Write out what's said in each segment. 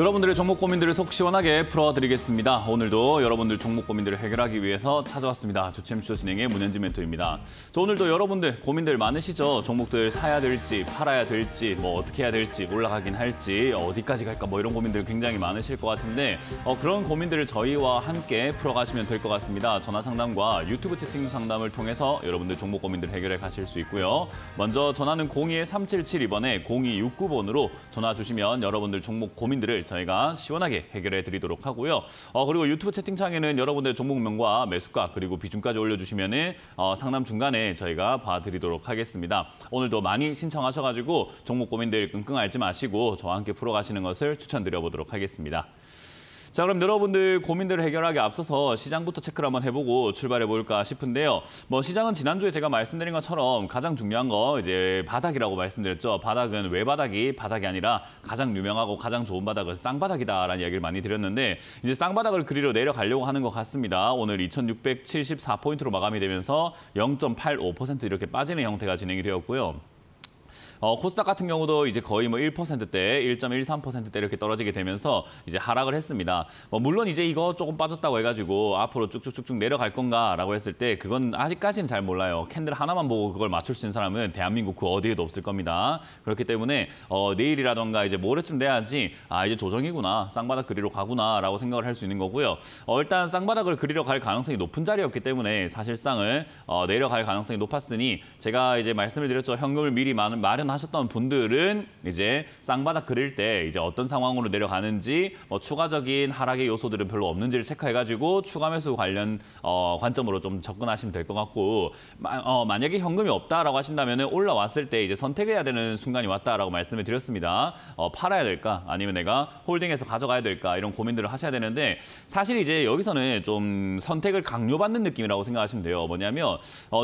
여러분들의 종목 고민들을 속 시원하게 풀어드리겠습니다. 오늘도 여러분들 종목 고민들을 해결하기 위해서 찾아왔습니다. 주챔쇼 진행의 문현지 멘토입니다. 오늘도 여러분들 고민들 많으시죠? 종목들 사야 될지 팔아야 될지 뭐 어떻게 해야 될지 올라가긴 할지 어디까지 갈까 뭐 이런 고민들 굉장히 많으실 것 같은데 그런 고민들을 저희와 함께 풀어가시면 될 것 같습니다. 전화 상담과 유튜브 채팅 상담을 통해서 여러분들 종목 고민들 해결해 가실 수 있고요. 먼저 전화는 02-3772번에 0269번으로 전화 주시면 여러분들 종목 고민들을 저희가 시원하게 해결해 드리도록 하고요. 그리고 유튜브 채팅창에는 여러분들 종목명과 매수가 그리고 비중까지 올려주시면 상담 중간에 저희가 봐드리도록 하겠습니다. 오늘도 많이 신청하셔가지고 종목 고민들 끙끙 앓지 마시고 저와 함께 풀어가시는 것을 추천드려보도록 하겠습니다. 자, 그럼 여러분들 고민들을 해결하기 앞서서 시장부터 체크를 한번 해보고 출발해볼까 싶은데요. 시장은 지난주에 제가 말씀드린 것처럼 가장 중요한 거 이제 바닥이라고 말씀드렸죠. 바닥은 왜 바닥이 아니라 가장 유명하고 가장 좋은 바닥은 쌍바닥이다라는 이야기를 많이 드렸는데 이제 쌍바닥을 그리러 내려가려고 하는 것 같습니다. 오늘 2674포인트로 마감이 되면서 0.85% 이렇게 빠지는 형태가 진행이 되었고요. 코스닥 같은 경우도 이제 거의 뭐 1%대, 1.13%대 이렇게 떨어지게 되면서 이제 하락을 했습니다. 물론 이제 이거 조금 빠졌다고 해가지고 앞으로 쭉쭉쭉쭉 내려갈 건가라고 했을 때 그건 아직까지는 잘 몰라요. 캔들 하나만 보고 그걸 맞출 수 있는 사람은 대한민국 그 어디에도 없을 겁니다. 그렇기 때문에 내일이라던가 이제 모레쯤 돼야지 아 이제 조정이구나, 쌍바닥 그리러 가구나라고 생각을 할 수 있는 거고요. 일단 쌍바닥을 그리러 갈 가능성이 높은 자리였기 때문에 사실상은 내려갈 가능성이 높았으니 제가 이제 말씀을 드렸죠. 현금을 미리 마련 하셨던 분들은 이제 쌍바닥 그릴 때 이제 어떤 상황으로 내려가는지 추가적인 하락의 요소들은 별로 없는지를 체크해가지고 추가 매수 관련 관점으로 좀 접근하시면 될 것 같고 만약에 현금이 없다라고 하신다면 올라왔을 때 이제 선택해야 되는 순간이 왔다라고 말씀을 드렸습니다. 팔아야 될까 아니면 내가 홀딩해서 가져가야 될까 이런 고민들을 하셔야 되는데 사실 이제 여기서는 좀 선택을 강요받는 느낌이라고 생각하시면 돼요. 뭐냐면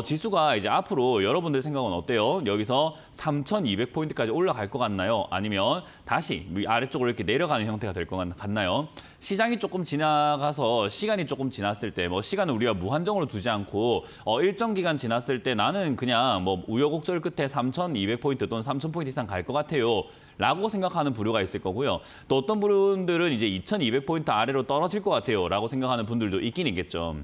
지수가 이제 앞으로 여러분들 생각은 어때요? 여기서 3,200포인트까지 올라갈 것 같나요? 아니면 다시 아래쪽으로 이렇게 내려가는 형태가 될 것 같나요? 시장이 조금 지나가서 시간이 조금 지났을 때 시간을 우리가 무한정으로 두지 않고 일정 기간 지났을 때 나는 그냥 우여곡절 끝에 3,200포인트 또는 3,000포인트 이상 갈 것 같아요. 라고 생각하는 부류가 있을 거고요. 또 어떤 분들은 이제 2,200포인트 아래로 떨어질 것 같아요. 라고 생각하는 분들도 있긴 있겠죠.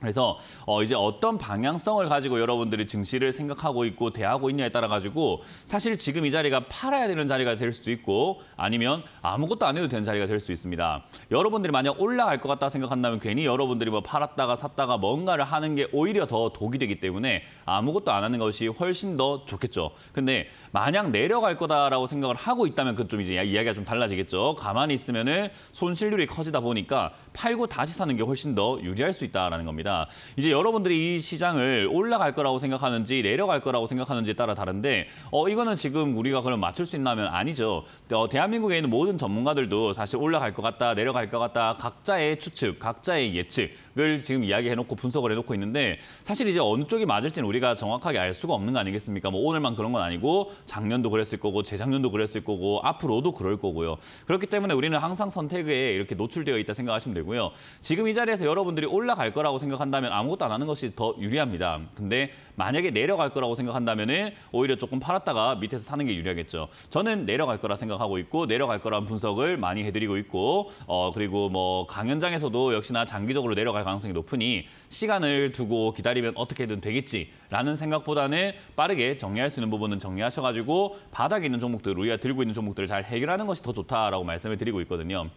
그래서 이제 어떤 방향성을 가지고 여러분들이 증시를 생각하고 있고 대하고 있냐에 따라 가지고 사실 지금 이 자리가 팔아야 되는 자리가 될 수도 있고 아니면 아무것도 안 해도 되는 자리가 될 수 있습니다. 여러분들이 만약 올라갈 것 같다 생각한다면 괜히 여러분들이 팔았다가 샀다가 뭔가를 하는 게 오히려 더 독이 되기 때문에 아무것도 안 하는 것이 훨씬 더 좋겠죠. 근데 만약 내려갈 거다라고 생각을 하고 있다면 그 좀 이제 이야기가 좀 달라지겠죠. 가만히 있으면은 손실률이 커지다 보니까 팔고 다시 사는 게 훨씬 더 유리할 수 있다라는 겁니다. 이제 여러분들이 이 시장을 올라갈 거라고 생각하는지 내려갈 거라고 생각하는지에 따라 다른데 이거는 지금 우리가 그럼 맞출 수 있나면 아니죠. 대한민국에 있는 모든 전문가들도 사실 올라갈 것 같다, 내려갈 것 같다 각자의 추측, 각자의 예측을 지금 이야기해놓고 분석을 해놓고 있는데 사실 이제 어느 쪽이 맞을지는 우리가 정확하게 알 수가 없는 거 아니겠습니까? 오늘만 그런 건 아니고 작년도 그랬을 거고 재작년도 그랬을 거고 앞으로도 그럴 거고요. 그렇기 때문에 우리는 항상 선택에 이렇게 노출되어 있다 생각하시면 되고요. 지금 이 자리에서 여러분들이 올라갈 거라고 생각한다면 아무것도 안 하는 것이 더 유리합니다. 근데 만약에 내려갈 거라고 생각한다면 오히려 조금 팔았다가 밑에서 사는 게 유리하겠죠. 저는 내려갈 거라 생각하고 있고 내려갈 거라는 분석을 많이 해드리고 있고 그리고 강연장에서도 역시나 장기적으로 내려갈 가능성이 높으니 시간을 두고 기다리면 어떻게든 되겠지라는 생각보다는 빠르게 정리할 수 있는 부분은 정리하셔가지고 바닥에 있는 종목들, 우리가 들고 있는 종목들을 잘 해결하는 것이 더 좋다라고 말씀을 드리고 있거든요.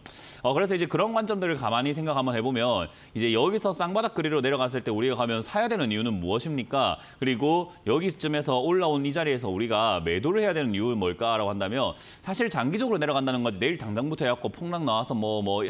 그래서 이제 그런 관점들을 가만히 생각 한번 해보면 이제 여기서 쌍바닥 그리로 내려갔을 때 우리가 가면 사야 되는 이유는 무엇입니까? 그리고 여기쯤에서 올라온 이 자리에서 우리가 매도를 해야 되는 이유는 뭘까라고 한다면 사실 장기적으로 내려간다는 거지 내일 당장부터 해갖고 폭락 나와서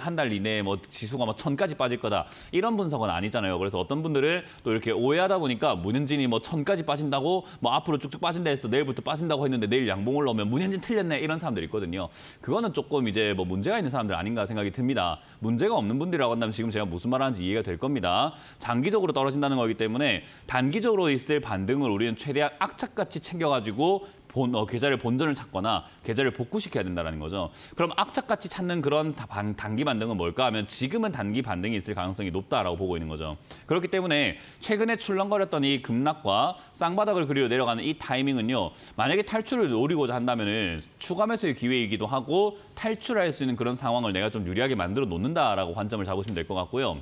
한 달 이내에 지수가 1,000까지 빠질 거다 이런 분석은 아니잖아요. 그래서 어떤 분들은 또 이렇게 오해하다 보니까 문현진이 1,000까지 빠진다고 앞으로 쭉쭉 빠진다 해서 내일부터 빠진다고 했는데 내일 양봉을 넣으면 문현진 틀렸네 이런 사람들 있거든요. 그거는 조금 이제 문제가 있는 사람들 아닌가 생각이 듭니다. 문제가 없는 분들이라고 한다면 지금 제가 무슨 말하는지 이해가 될 겁니다. 장기적으로 떨어진다는 거기 때문에 단기적으로 있을 반등을 우리는 최대한 악착같이 챙겨가지고 계좌를 본전을 찾거나 계좌를 복구시켜야 된다는 거죠. 그럼 악착같이 찾는 그런 단기 반등은 뭘까 하면 지금은 단기 반등이 있을 가능성이 높다라고 보고 있는 거죠. 그렇기 때문에 최근에 출렁거렸던 이 급락과 쌍바닥을 그리로 내려가는 이 타이밍은요. 만약에 탈출을 노리고자 한다면 추가 매수의 기회이기도 하고 탈출할 수 있는 그런 상황을 내가 좀 유리하게 만들어 놓는다라고 관점을 잡으시면 될 것 같고요.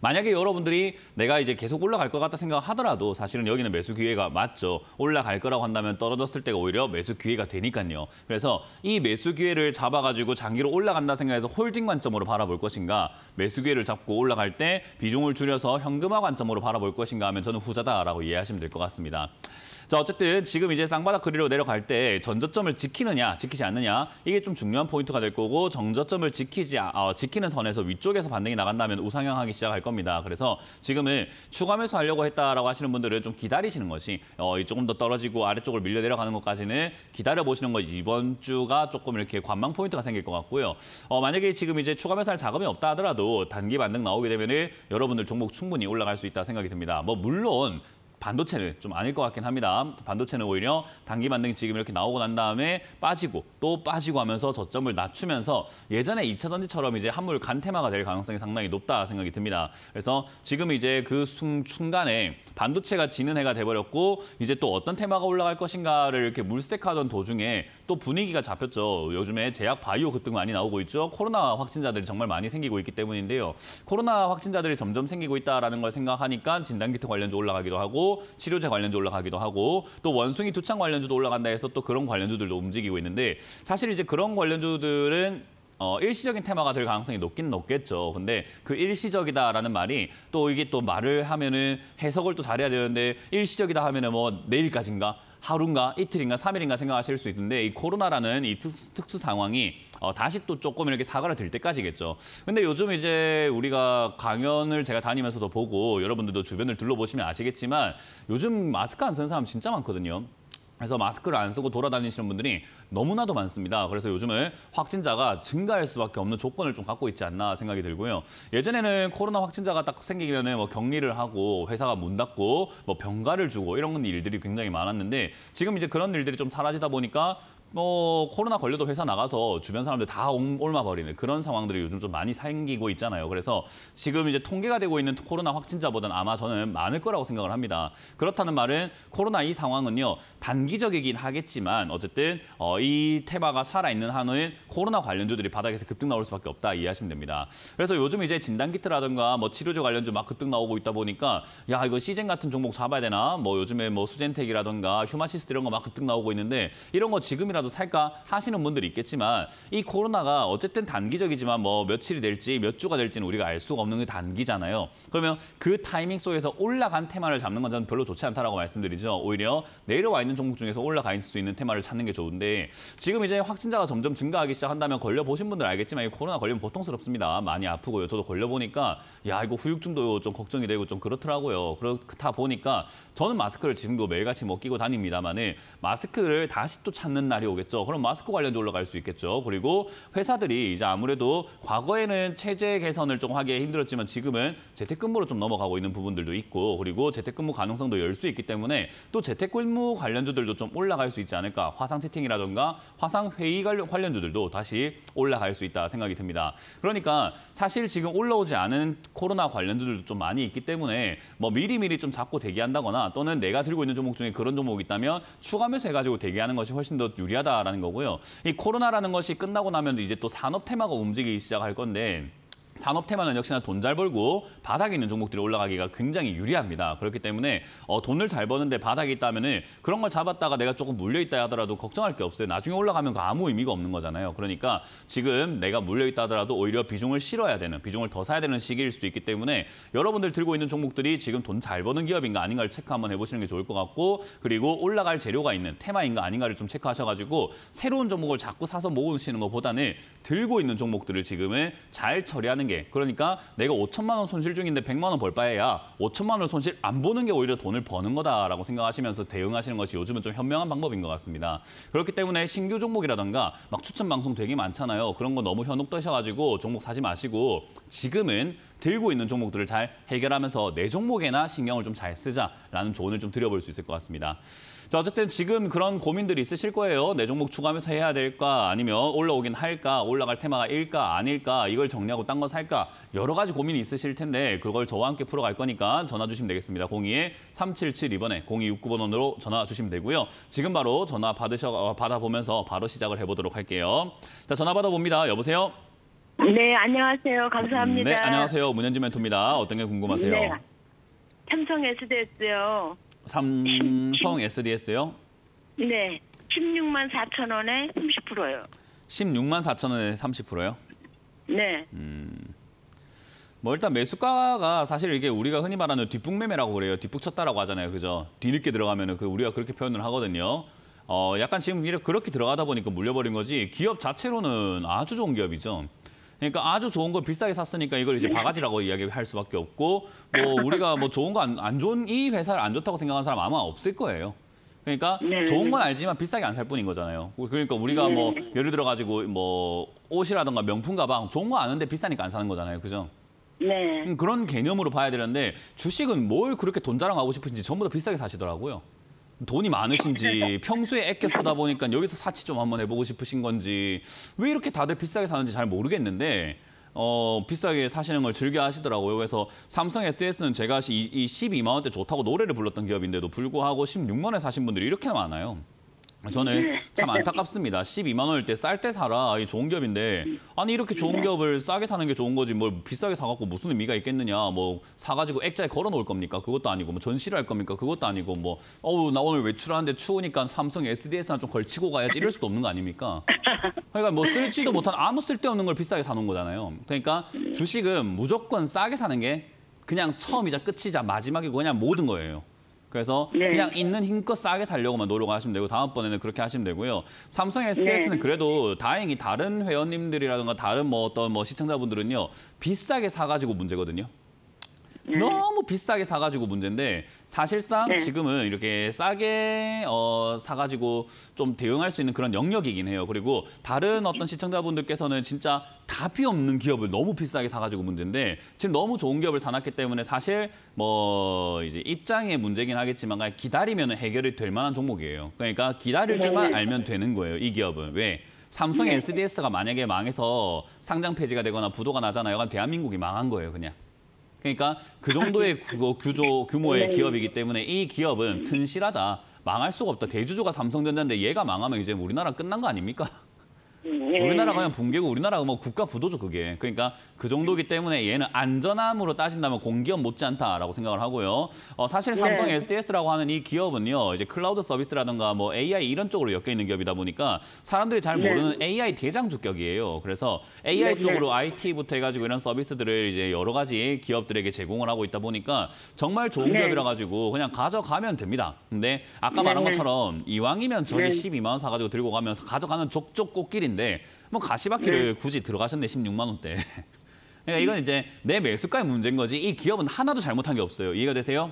만약에 여러분들이 내가 이제 계속 올라갈 것 같다 생각하더라도 사실은 여기는 매수 기회가 맞죠. 올라갈 거라고 한다면 떨어졌을 때가 오히려 매수 기회가 되니까요. 그래서 이 매수 기회를 잡아가지고 장기로 올라간다 생각해서 홀딩 관점으로 바라볼 것인가, 매수 기회를 잡고 올라갈 때 비중을 줄여서 현금화 관점으로 바라볼 것인가 하면 저는 후자다라고 이해하시면 될 것 같습니다. 자, 어쨌든 지금 이제 쌍바닥 그리로 내려갈 때 전저점을 지키느냐, 지키지 않느냐 이게 좀 중요한 포인트가 될 거고 전저점을 지키는 선에서 위쪽에서 반등이 나간다면 우상향하기 시작할 겁니다. 그래서 지금은 추가 매수하려고 했다라고 하시는 분들은 좀 기다리시는 것이 조금 더 떨어지고 아래쪽으로 밀려 내려가는 것까지는 기다려보시는 것이 이번 주가 조금 이렇게 관망 포인트가 생길 것 같고요. 만약에 지금 이제 추가 매수할 작업이 없다 하더라도 단기 반등 나오게 되면은 여러분들 종목 충분히 올라갈 수 있다 생각이 듭니다. 뭐 물론 반도체는 좀 아닐 것 같긴 합니다. 반도체는 오히려 단기 반등이 지금 이렇게 나오고 난 다음에 빠지고 또 빠지고 하면서 저점을 낮추면서 예전에 2차 전지처럼 이제 한물 간 테마가 될 가능성이 상당히 높다 생각이 듭니다. 그래서 지금 이제 그 순간에 반도체가 지는 해가 돼버렸고 이제 또 어떤 테마가 올라갈 것인가를 이렇게 물색하던 도중에 또 분위기가 잡혔죠. 요즘에 제약 바이오 급등 많이 나오고 있죠. 코로나 확진자들이 정말 많이 생기고 있기 때문인데요. 코로나 확진자들이 점점 생기고 있다는 걸 생각하니까 진단키트 관련주 올라가기도 하고 치료제 관련주 올라가기도 하고 또 원숭이 두창 관련주도 올라간다 해서 또 그런 관련주들도 움직이고 있는데 사실 이제 그런 관련주들은 일시적인 테마가 될 가능성이 높긴 높겠죠. 근데 그 일시적이다라는 말이 또 이게 또 말을 하면은 해석을 또 잘해야 되는데 일시적이다 하면은 뭐 내일까지인가? 하루인가 이틀인가 3일인가 생각하실 수 있는데 이 코로나라는 이 특수 상황이 다시 또 조금 이렇게 사그라들 때까지겠죠. 근데 요즘 이제 우리가 강연을 제가 다니면서도 보고 여러분들도 주변을 둘러보시면 아시겠지만 요즘 마스크 안 쓰는 사람 진짜 많거든요. 그래서 마스크를 안 쓰고 돌아다니시는 분들이 너무나도 많습니다. 그래서 요즘은 확진자가 증가할 수밖에 없는 조건을 좀 갖고 있지 않나 생각이 들고요. 예전에는 코로나 확진자가 딱 생기면 뭐 격리를 하고 회사가 문 닫고 뭐 병가를 주고 이런 일들이 굉장히 많았는데 지금 이제 그런 일들이 좀 사라지다 보니까 코로나 걸려도 회사 나가서 주변 사람들 다 옮아버리는 그런 상황들이 요즘 좀 많이 생기고 있잖아요. 그래서 지금 이제 통계가 되고 있는 코로나 확진자보다는 아마 저는 많을 거라고 생각을 합니다. 그렇다는 말은 코로나 이 상황은요. 단기적이긴 하겠지만 어쨌든 이 테마가 살아있는 한은 코로나 관련주들이 바닥에서 급등 나올 수밖에 없다 이해하시면 됩니다. 그래서 요즘 이제 진단키트라든가 뭐 치료제 관련주 막 급등 나오고 있다 보니까 야 이거 씨젠 같은 종목 잡아야 되나? 뭐 요즘에 뭐 수젠텍이라든가 휴마시스 이런 거 막 급등 나오고 있는데 이런 거 지금이라도 살까 하시는 분들이 있겠지만 이 코로나가 어쨌든 단기적이지만 뭐 며칠이 될지 몇 주가 될지는 우리가 알 수가 없는 게 단기잖아요. 그러면 그 타이밍 속에서 올라간 테마를 잡는 건 저는 별로 좋지 않다라고 말씀드리죠. 오히려 내려와 있는 종목 중에서 올라가 있을 수 있는 테마를 찾는 게 좋은데 지금 이제 확진자가 점점 증가하기 시작한다면 걸려보신 분들 알겠지만 이 코로나 걸리면 고통스럽습니다. 많이 아프고요. 저도 걸려보니까 야 이거 후유증도 좀 걱정이 되고 좀 그렇더라고요. 그렇다 보니까 저는 마스크를 지금도 매일같이 뭐 끼고 다닙니다만은 마스크를 다시 또 찾는 날이 오겠죠. 그럼 마스크 관련도 올라갈 수 있겠죠. 그리고 회사들이 이제 아무래도 과거에는 체제 개선을 좀 하기에 힘들었지만 지금은 재택근무로 좀 넘어가고 있는 부분들도 있고 그리고 재택근무 가능성도 열 수 있기 때문에 또 재택근무 관련주들도 좀 올라갈 수 있지 않을까. 화상 채팅이라든가 화상 회의 관련주들도 다시 올라갈 수 있다 생각이 듭니다. 그러니까 사실 지금 올라오지 않은 코로나 관련주들도 좀 많이 있기 때문에 뭐 미리미리 좀 잡고 대기한다거나 또는 내가 들고 있는 종목 중에 그런 종목이 있다면 추가 매수해가지고 대기하는 것이 훨씬 더 유리하다 라는 거고요. 이 코로나라는 것이 끝나고 나면 이제 또 산업 테마가 움직이기 시작할 건데 산업 테마는 역시나 돈 잘 벌고 바닥에 있는 종목들이 올라가기가 굉장히 유리합니다. 그렇기 때문에 돈을 잘 버는데 바닥에 있다면은 그런 걸 잡았다가 내가 조금 물려있다 하더라도 걱정할 게 없어요. 나중에 올라가면 아무 의미가 없는 거잖아요. 그러니까 지금 내가 물려있다 하더라도 오히려 비중을 실어야 되는, 비중을 더 사야 되는 시기일 수도 있기 때문에 여러분들 들고 있는 종목들이 지금 돈 잘 버는 기업인가 아닌가를 체크 한번 해보시는 게 좋을 것 같고 그리고 올라갈 재료가 있는 테마인가 아닌가를 좀 체크하셔가지고 새로운 종목을 자꾸 사서 모으시는 것보다는 들고 있는 종목들을 지금은 잘 처리하는 게. 그러니까 내가 5천만 원 손실 중인데 100만 원 벌 바에야 5천만 원 손실 안 보는 게 오히려 돈을 버는 거다라고 생각하시면서 대응하시는 것이 요즘은 좀 현명한 방법인 것 같습니다. 그렇기 때문에 신규 종목이라던가 막 추천 방송 되게 많잖아요. 그런 거 너무 현혹되셔가지고 종목 사지 마시고 지금은 들고 있는 종목들을 잘 해결하면서 내 종목에나 신경을 좀 잘 쓰자라는 조언을 좀 드려볼 수 있을 것 같습니다. 자, 어쨌든 지금 그런 고민들이 있으실 거예요. 내 종목 추가하면서 해야 될까? 아니면 올라오긴 할까? 올라갈 테마가 일까? 아닐까? 이걸 정리하고 딴 거 살까? 여러 가지 고민이 있으실 텐데 그걸 저와 함께 풀어갈 거니까 전화 주시면 되겠습니다. 02-3772번에 0269번으로 전화 주시면 되고요. 지금 바로 전화 받아보면서 바로 시작을 해보도록 할게요. 자, 전화 받아봅니다. 여보세요? 네, 안녕하세요. 감사합니다. 네, 안녕하세요. 문현지 멘토입니다. 어떤 게 궁금하세요? 네, 삼성 SDS요. 삼성 SDS요? 네, 164,000원에 30%요. 164,000원에 30%요? 네. 뭐 일단 매수가가 사실 이게 우리가 흔히 말하는 뒷북매매라고 그래요. 뒷북 쳤다라고 하잖아요. 그죠? 뒤늦게 들어가면은 그 우리가 그렇게 표현을 하거든요. 약간 지금 이렇게 그렇게 들어가다 보니까 물려버린 거지 기업 자체로는 아주 좋은 기업이죠. 그러니까 아주 좋은 걸 비싸게 샀으니까 이걸 이제 바가지라고 이야기할 수밖에 없고 뭐 우리가 뭐 좋은 거 안 좋은 이 회사를 안 좋다고 생각하는 사람 아마 없을 거예요. 그러니까 좋은 건 알지만 비싸게 안 살 뿐인 거잖아요. 그러니까 우리가 뭐 예를 들어 가지고 뭐 옷이라든가 명품 가방 좋은 거 아는데 비싸니까 안 사는 거잖아요. 그죠? 네. 그런 개념으로 봐야 되는데 주식은 뭘 그렇게 돈 자랑하고 싶은지 전부 다 비싸게 사시더라고요. 돈이 많으신지 평소에 아껴 쓰다 보니까 여기서 사치 좀 한번 해보고 싶으신 건지 왜 이렇게 다들 비싸게 사는지 잘 모르겠는데 비싸게 사시는 걸 즐겨 하시더라고요. 그래서 삼성 SDS는 제가 이 12만 원대 좋다고 노래를 불렀던 기업인데도 불구하고 16만 원에 사신 분들이 이렇게 많아요. 저는 참 안타깝습니다. 12만 원일 때 쌀 때 사라. 이 좋은 기업인데 아니 이렇게 좋은 기업을 싸게 사는 게 좋은 거지 뭘 비싸게 사갖고 무슨 의미가 있겠느냐. 뭐 사가지고 액자에 걸어놓을 겁니까? 그것도 아니고 뭐 전시를 할 겁니까? 그것도 아니고 뭐 어우 나 오늘 외출하는데 추우니까 삼성 SDS나 좀 걸치고 가야지 이럴 수도 없는 거 아닙니까? 그러니까 뭐 쓸지도 못한 아무 쓸데없는 걸 비싸게 사놓은 거잖아요. 그러니까 주식은 무조건 싸게 사는 게 그냥 처음이자 끝이자 마지막이고 그냥 모든 거예요. 그래서 그냥 있는 힘껏 싸게 살려고만 노력하시면 되고 다음번에는 그렇게 하시면 되고요. 삼성 SDS는 그래도 다행히 다른 회원님들이라든가 다른 뭐 어떤 뭐 시청자분들은요. 비싸게 사가지고 문제거든요. 너무 비싸게 사가지고 문제인데 사실상 지금은 이렇게 싸게 사가지고 좀 대응할 수 있는 그런 영역이긴 해요. 그리고 다른 어떤 시청자분들께서는 진짜 답이 없는 기업을 너무 비싸게 사가지고 문제인데 지금 너무 좋은 기업을 사놨기 때문에 사실 뭐 이제 입장의 문제긴 하겠지만 기다리면 해결이 될 만한 종목이에요. 그러니까 기다릴 줄만 알면 되는 거예요. 이 기업은. 왜? 삼성 SDS가 만약에 망해서 상장 폐지가 되거나 부도가 나잖아요. 그러니까 대한민국이 망한 거예요. 그냥. 그러니까 그 정도의 규모의 기업이기 때문에 이 기업은 튼실하다. 망할 수가 없다. 대주주가 삼성전자인데 얘가 망하면 이제 우리나라 끝난 거 아닙니까? 우리나라가 그냥 붕괴고 우리나라가 뭐 국가 부도죠 그게. 그러니까 그 정도기 때문에 얘는 안전함으로 따진다면 공기업 못지않다라고 생각을 하고요. 사실 삼성 SDS라고 하는 이 기업은요. 이제 클라우드 서비스라든가 뭐 AI 이런 쪽으로 엮여 있는 기업이다 보니까 사람들이 잘 모르는 AI 대장주격이에요. 그래서 AI 쪽으로 IT부터 해가지고 이런 서비스들을 이제 여러 가지 기업들에게 제공을 하고 있다 보니까 정말 좋은 기업이라 가지고 그냥 가져가면 됩니다. 근데 아까 말한 것처럼 이왕이면 저기 12만 원 사가지고 들고 가면 가져가면 족족 꽃길인데. 뭐 가시밭길을 굳이 들어가셨네 16만 원대. 그러니까 이건 이제 내 매수가의 문제인 거지 이 기업은 하나도 잘못한 게 없어요. 이해가 되세요?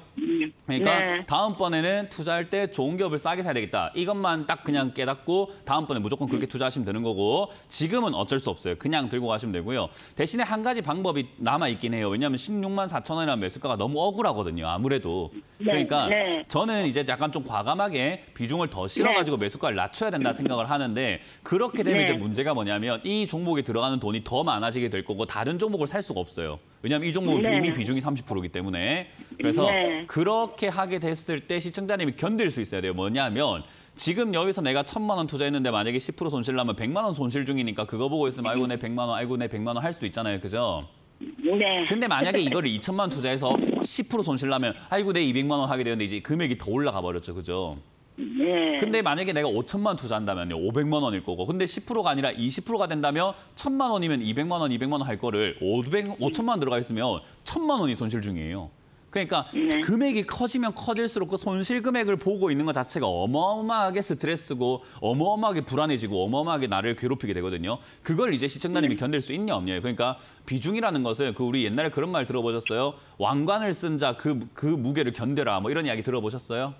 그러니까 다음번에는 투자할 때 좋은 기업을 싸게 사야 되겠다. 이것만 딱 그냥 깨닫고 다음번에 무조건 그렇게 투자하시면 되는 거고 지금은 어쩔 수 없어요. 그냥 들고 가시면 되고요. 대신에 한 가지 방법이 남아있긴 해요. 왜냐하면 164,000원이라는 매수가가 너무 억울하거든요. 아무래도. 그러니까 저는 이제 약간 좀 과감하게 비중을 더 실어가지고 매수가를 낮춰야 된다 생각을 하는데 그렇게 되면 이제 문제가 뭐냐면 이 종목에 들어가는 돈이 더 많아지게 될 거고 다른 종목을 살 수가 없어요. 왜냐하면 이 종목은 이미 비중이 30%이기 때문에. 그래서 그렇게 하게 됐을 때 시청자님이 견딜 수 있어야 돼요. 뭐냐면 지금 여기서 내가 1,000만 원 투자했는데 만약에 10% 손실 나면 100만 원 손실 중이니까 그거 보고 있으면 아이고 내 100만 원, 아이고 내 100만 원 할 수도 있잖아요. 그죠? 네. 근데 만약에 이거를 2,000만 원 투자해서 10% 손실 나면 아이고 내 200만 원 하게 되는데 이제 금액이 더 올라가 버렸죠. 그죠? 네. 근데 만약에 내가 5,000만 원 투자한다면요. 500만 원일 거고. 근데 10%가 아니라 20%가 된다면 1,000만 원이면 200만 원, 200만 원 할 거를 5,000만 원 들어가 있으면 1,000만 원이 손실 중이에요. 그러니까 금액이 커지면 커질수록 그 손실 금액을 보고 있는 것 자체가 어마어마하게 스트레스고 어마어마하게 불안해지고 어마어마하게 나를 괴롭히게 되거든요. 그걸 이제 시청자님이 견딜 수 있냐 없냐. 그러니까 비중이라는 것은 그 우리 옛날에 그런 말 들어보셨어요? 왕관을 쓴 자 그 무게를 견뎌라. 뭐 이런 이야기 들어보셨어요?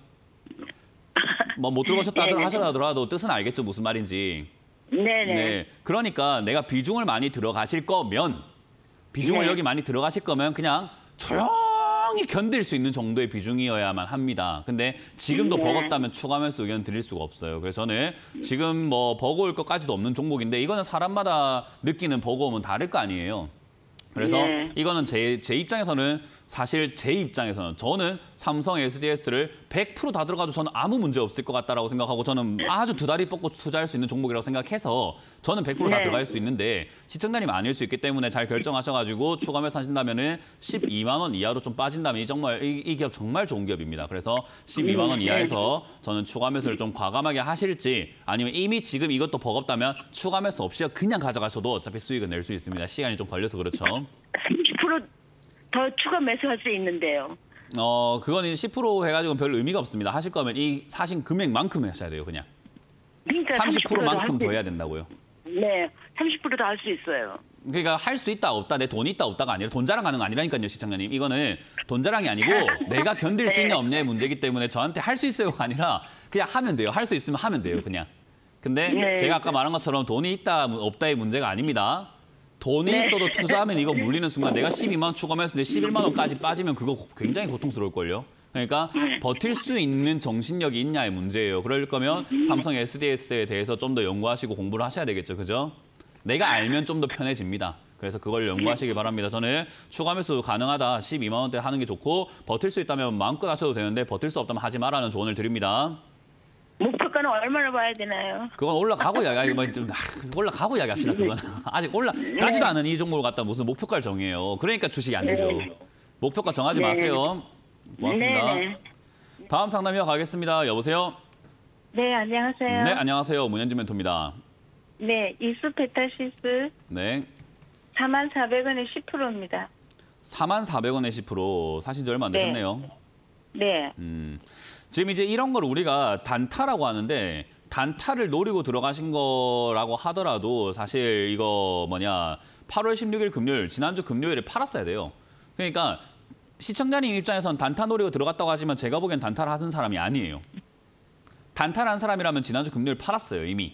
뭐 못 들어보셨다 하더라도 뜻은 알겠죠. 무슨 말인지. 네네. 네. 그러니까 내가 비중을 많이 들어가실 거면 비중을 여기 많이 들어가실 거면 그냥 조용 적당히 견딜 수 있는 정도의 비중이어야만 합니다. 근데 지금도 버겁다면 추가하면서 의견 드릴 수가 없어요. 그래서 저는 지금 뭐 버거울 것까지도 없는 종목인데 이거는 사람마다 느끼는 버거움은 다를 거 아니에요. 그래서 이거는 제 입장에서는 사실 저는 삼성 SDS를 100% 다 들어가도 저는 아무 문제 없을 것 같다라고 생각하고 저는 아주 두 다리 뻗고 투자할 수 있는 종목이라고 생각해서 저는 100% 다 들어갈 수 있는데 시청자님 아닐 수 있기 때문에 잘 결정하셔가지고 추가 매수 하신다면은 12만 원 이하로 좀 빠진다면 이 기업 정말 좋은 기업입니다. 그래서 12만 원 이하에서 저는 추가 매수를 좀 과감하게 하실지 아니면 이미 지금 이것도 버겁다면 추가 매수 없이 그냥 가져가셔도 어차피 수익은 낼 수 있습니다. 시간이 좀 걸려서 그렇죠. 30% 더 추가 매수할 수 있는데요. 그건 10% 해가지고 별로 의미가 없습니다. 하실 거면 이 사신 금액만큼 하셔야 돼요, 그냥. 그러니까 30%만큼 더 해야 된다고요. 네, 30% 더 할 수 있어요. 그러니까 할 수 있다, 없다, 내 돈 있다, 없다가 아니라 돈 자랑하는 거 아니라니까요, 시청자님. 이거는 돈 자랑이 아니고 내가 견딜 수 있냐 없냐의 문제이기 때문에 저한테 할 수 있어요가 아니라 그냥 하면 돼요. 할 수 있으면 하면 돼요, 그냥. 근데 제가 아까 말한 것처럼 돈이 있다, 없다의 문제가 아닙니다. 돈이 있어도 투자하면 이거 물리는 순간 내가 12만 원 추가하면서 11만 원까지 빠지면 그거 굉장히 고통스러울걸요. 그러니까 버틸 수 있는 정신력이 있냐의 문제예요. 그럴 거면 삼성 SDS에 대해서 좀 더 연구하시고 공부를 하셔야 되겠죠. 그죠? 내가 알면 좀 더 편해집니다. 그래서 그걸 연구하시기 바랍니다. 저는 추가 매수 가능하다. 12만 원대 하는 게 좋고 버틸 수 있다면 마음껏 하셔도 되는데 버틸 수 없다면 하지 마라는 조언을 드립니다. 목표가는 얼마나 봐야 되나요? 그건 올라가고 올라가고 이야기합시다. 그건 아직 올라가지도 않은 이 종목을 갖다 무슨 목표가를 정해요. 그러니까 주식이 안 되죠. 목표가 정하지 마세요. 고맙습니다. 다음 상담 이어가겠습니다. 여보세요? 네, 안녕하세요. 네, 안녕하세요. 문현지 멘토입니다. 네, 이수페타시스. 네. 44,000원에 10%입니다. 44,000원에 10%. 사신 지 얼마 안 되셨네요. 네. 지금 이제 이런 걸 우리가 단타라고 하는데 단타를 노리고 들어가신 거라고 하더라도 사실 이거 8월 16일 금요일, 지난주 금요일에 팔았어야 돼요. 그러니까 시청자님 입장에선 단타 노리고 들어갔다고 하지만 제가 보기엔 단타를 하는 사람이 아니에요. 단타를 한 사람이라면 지난주 금요일 팔았어요, 이미.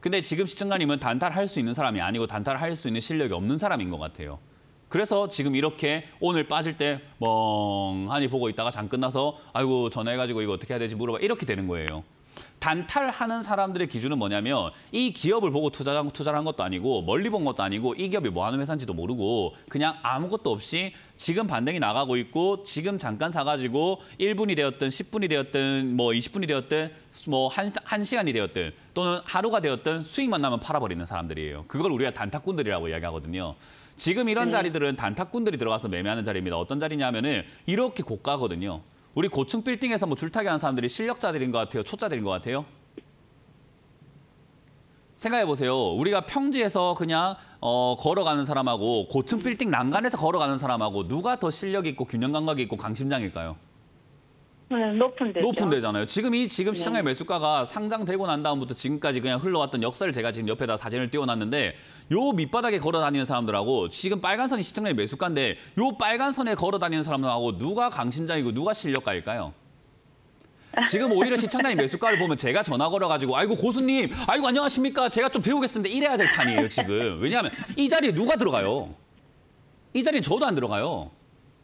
근데 지금 시청자님은 단타를 할 수 있는 사람이 아니고 단타를 할 수 있는 실력이 없는 사람인 것 같아요. 그래서 지금 이렇게 오늘 빠질 때 멍하니 보고 있다가 장 끝나서 아이고 전화해가지고 이거 어떻게 해야 되지 물어봐 이렇게 되는 거예요. 단타를 하는 사람들의 기준은 뭐냐면 이 기업을 보고 투자를 한 것도 아니고 멀리 본 것도 아니고 이 기업이 뭐 하는 회사인지도 모르고 그냥 아무것도 없이 지금 반등이 나가고 있고 지금 잠깐 사가지고 1분이 되었든 10분이 되었든 뭐 20분이 되었든 뭐 1시간이 되었든 또는 하루가 되었든 수익만 나면 팔아버리는 사람들이에요. 그걸 우리가 단타꾼들이라고 이야기하거든요. 지금 이런 자리들은 단타꾼들이 들어가서 매매하는 자리입니다. 어떤 자리냐면은 이렇게 고가거든요. 우리 고층 빌딩에서 뭐 줄타기 하는 사람들이 실력자들인 것 같아요? 초짜들인 것 같아요? 생각해보세요. 우리가 평지에서 그냥 걸어가는 사람하고 고층 빌딩 난간에서 걸어가는 사람하고 누가 더 실력 있고 균형 감각이 있고 강심장일까요? 높은 데잖아요. 지금 시장의 매수가가 상장되고 난 다음부터 지금까지 그냥 흘러왔던 역사를 제가 지금 옆에다 사진을 띄워놨는데 요 밑바닥에 걸어다니는 사람들하고 지금 빨간 선이 시청자의 매수가인데 요 빨간 선에 걸어다니는 사람들하고 누가 강심장이고 누가 실력가일까요? 지금 오히려 시청자의 매수가를 보면 제가 전화 걸어가지고 아이고 고수님, 아이고 안녕하십니까? 제가 좀 배우겠습니다. 이래야 될 판이에요, 지금. 왜냐하면 이 자리에 누가 들어가요? 이 자리에 저도 안 들어가요.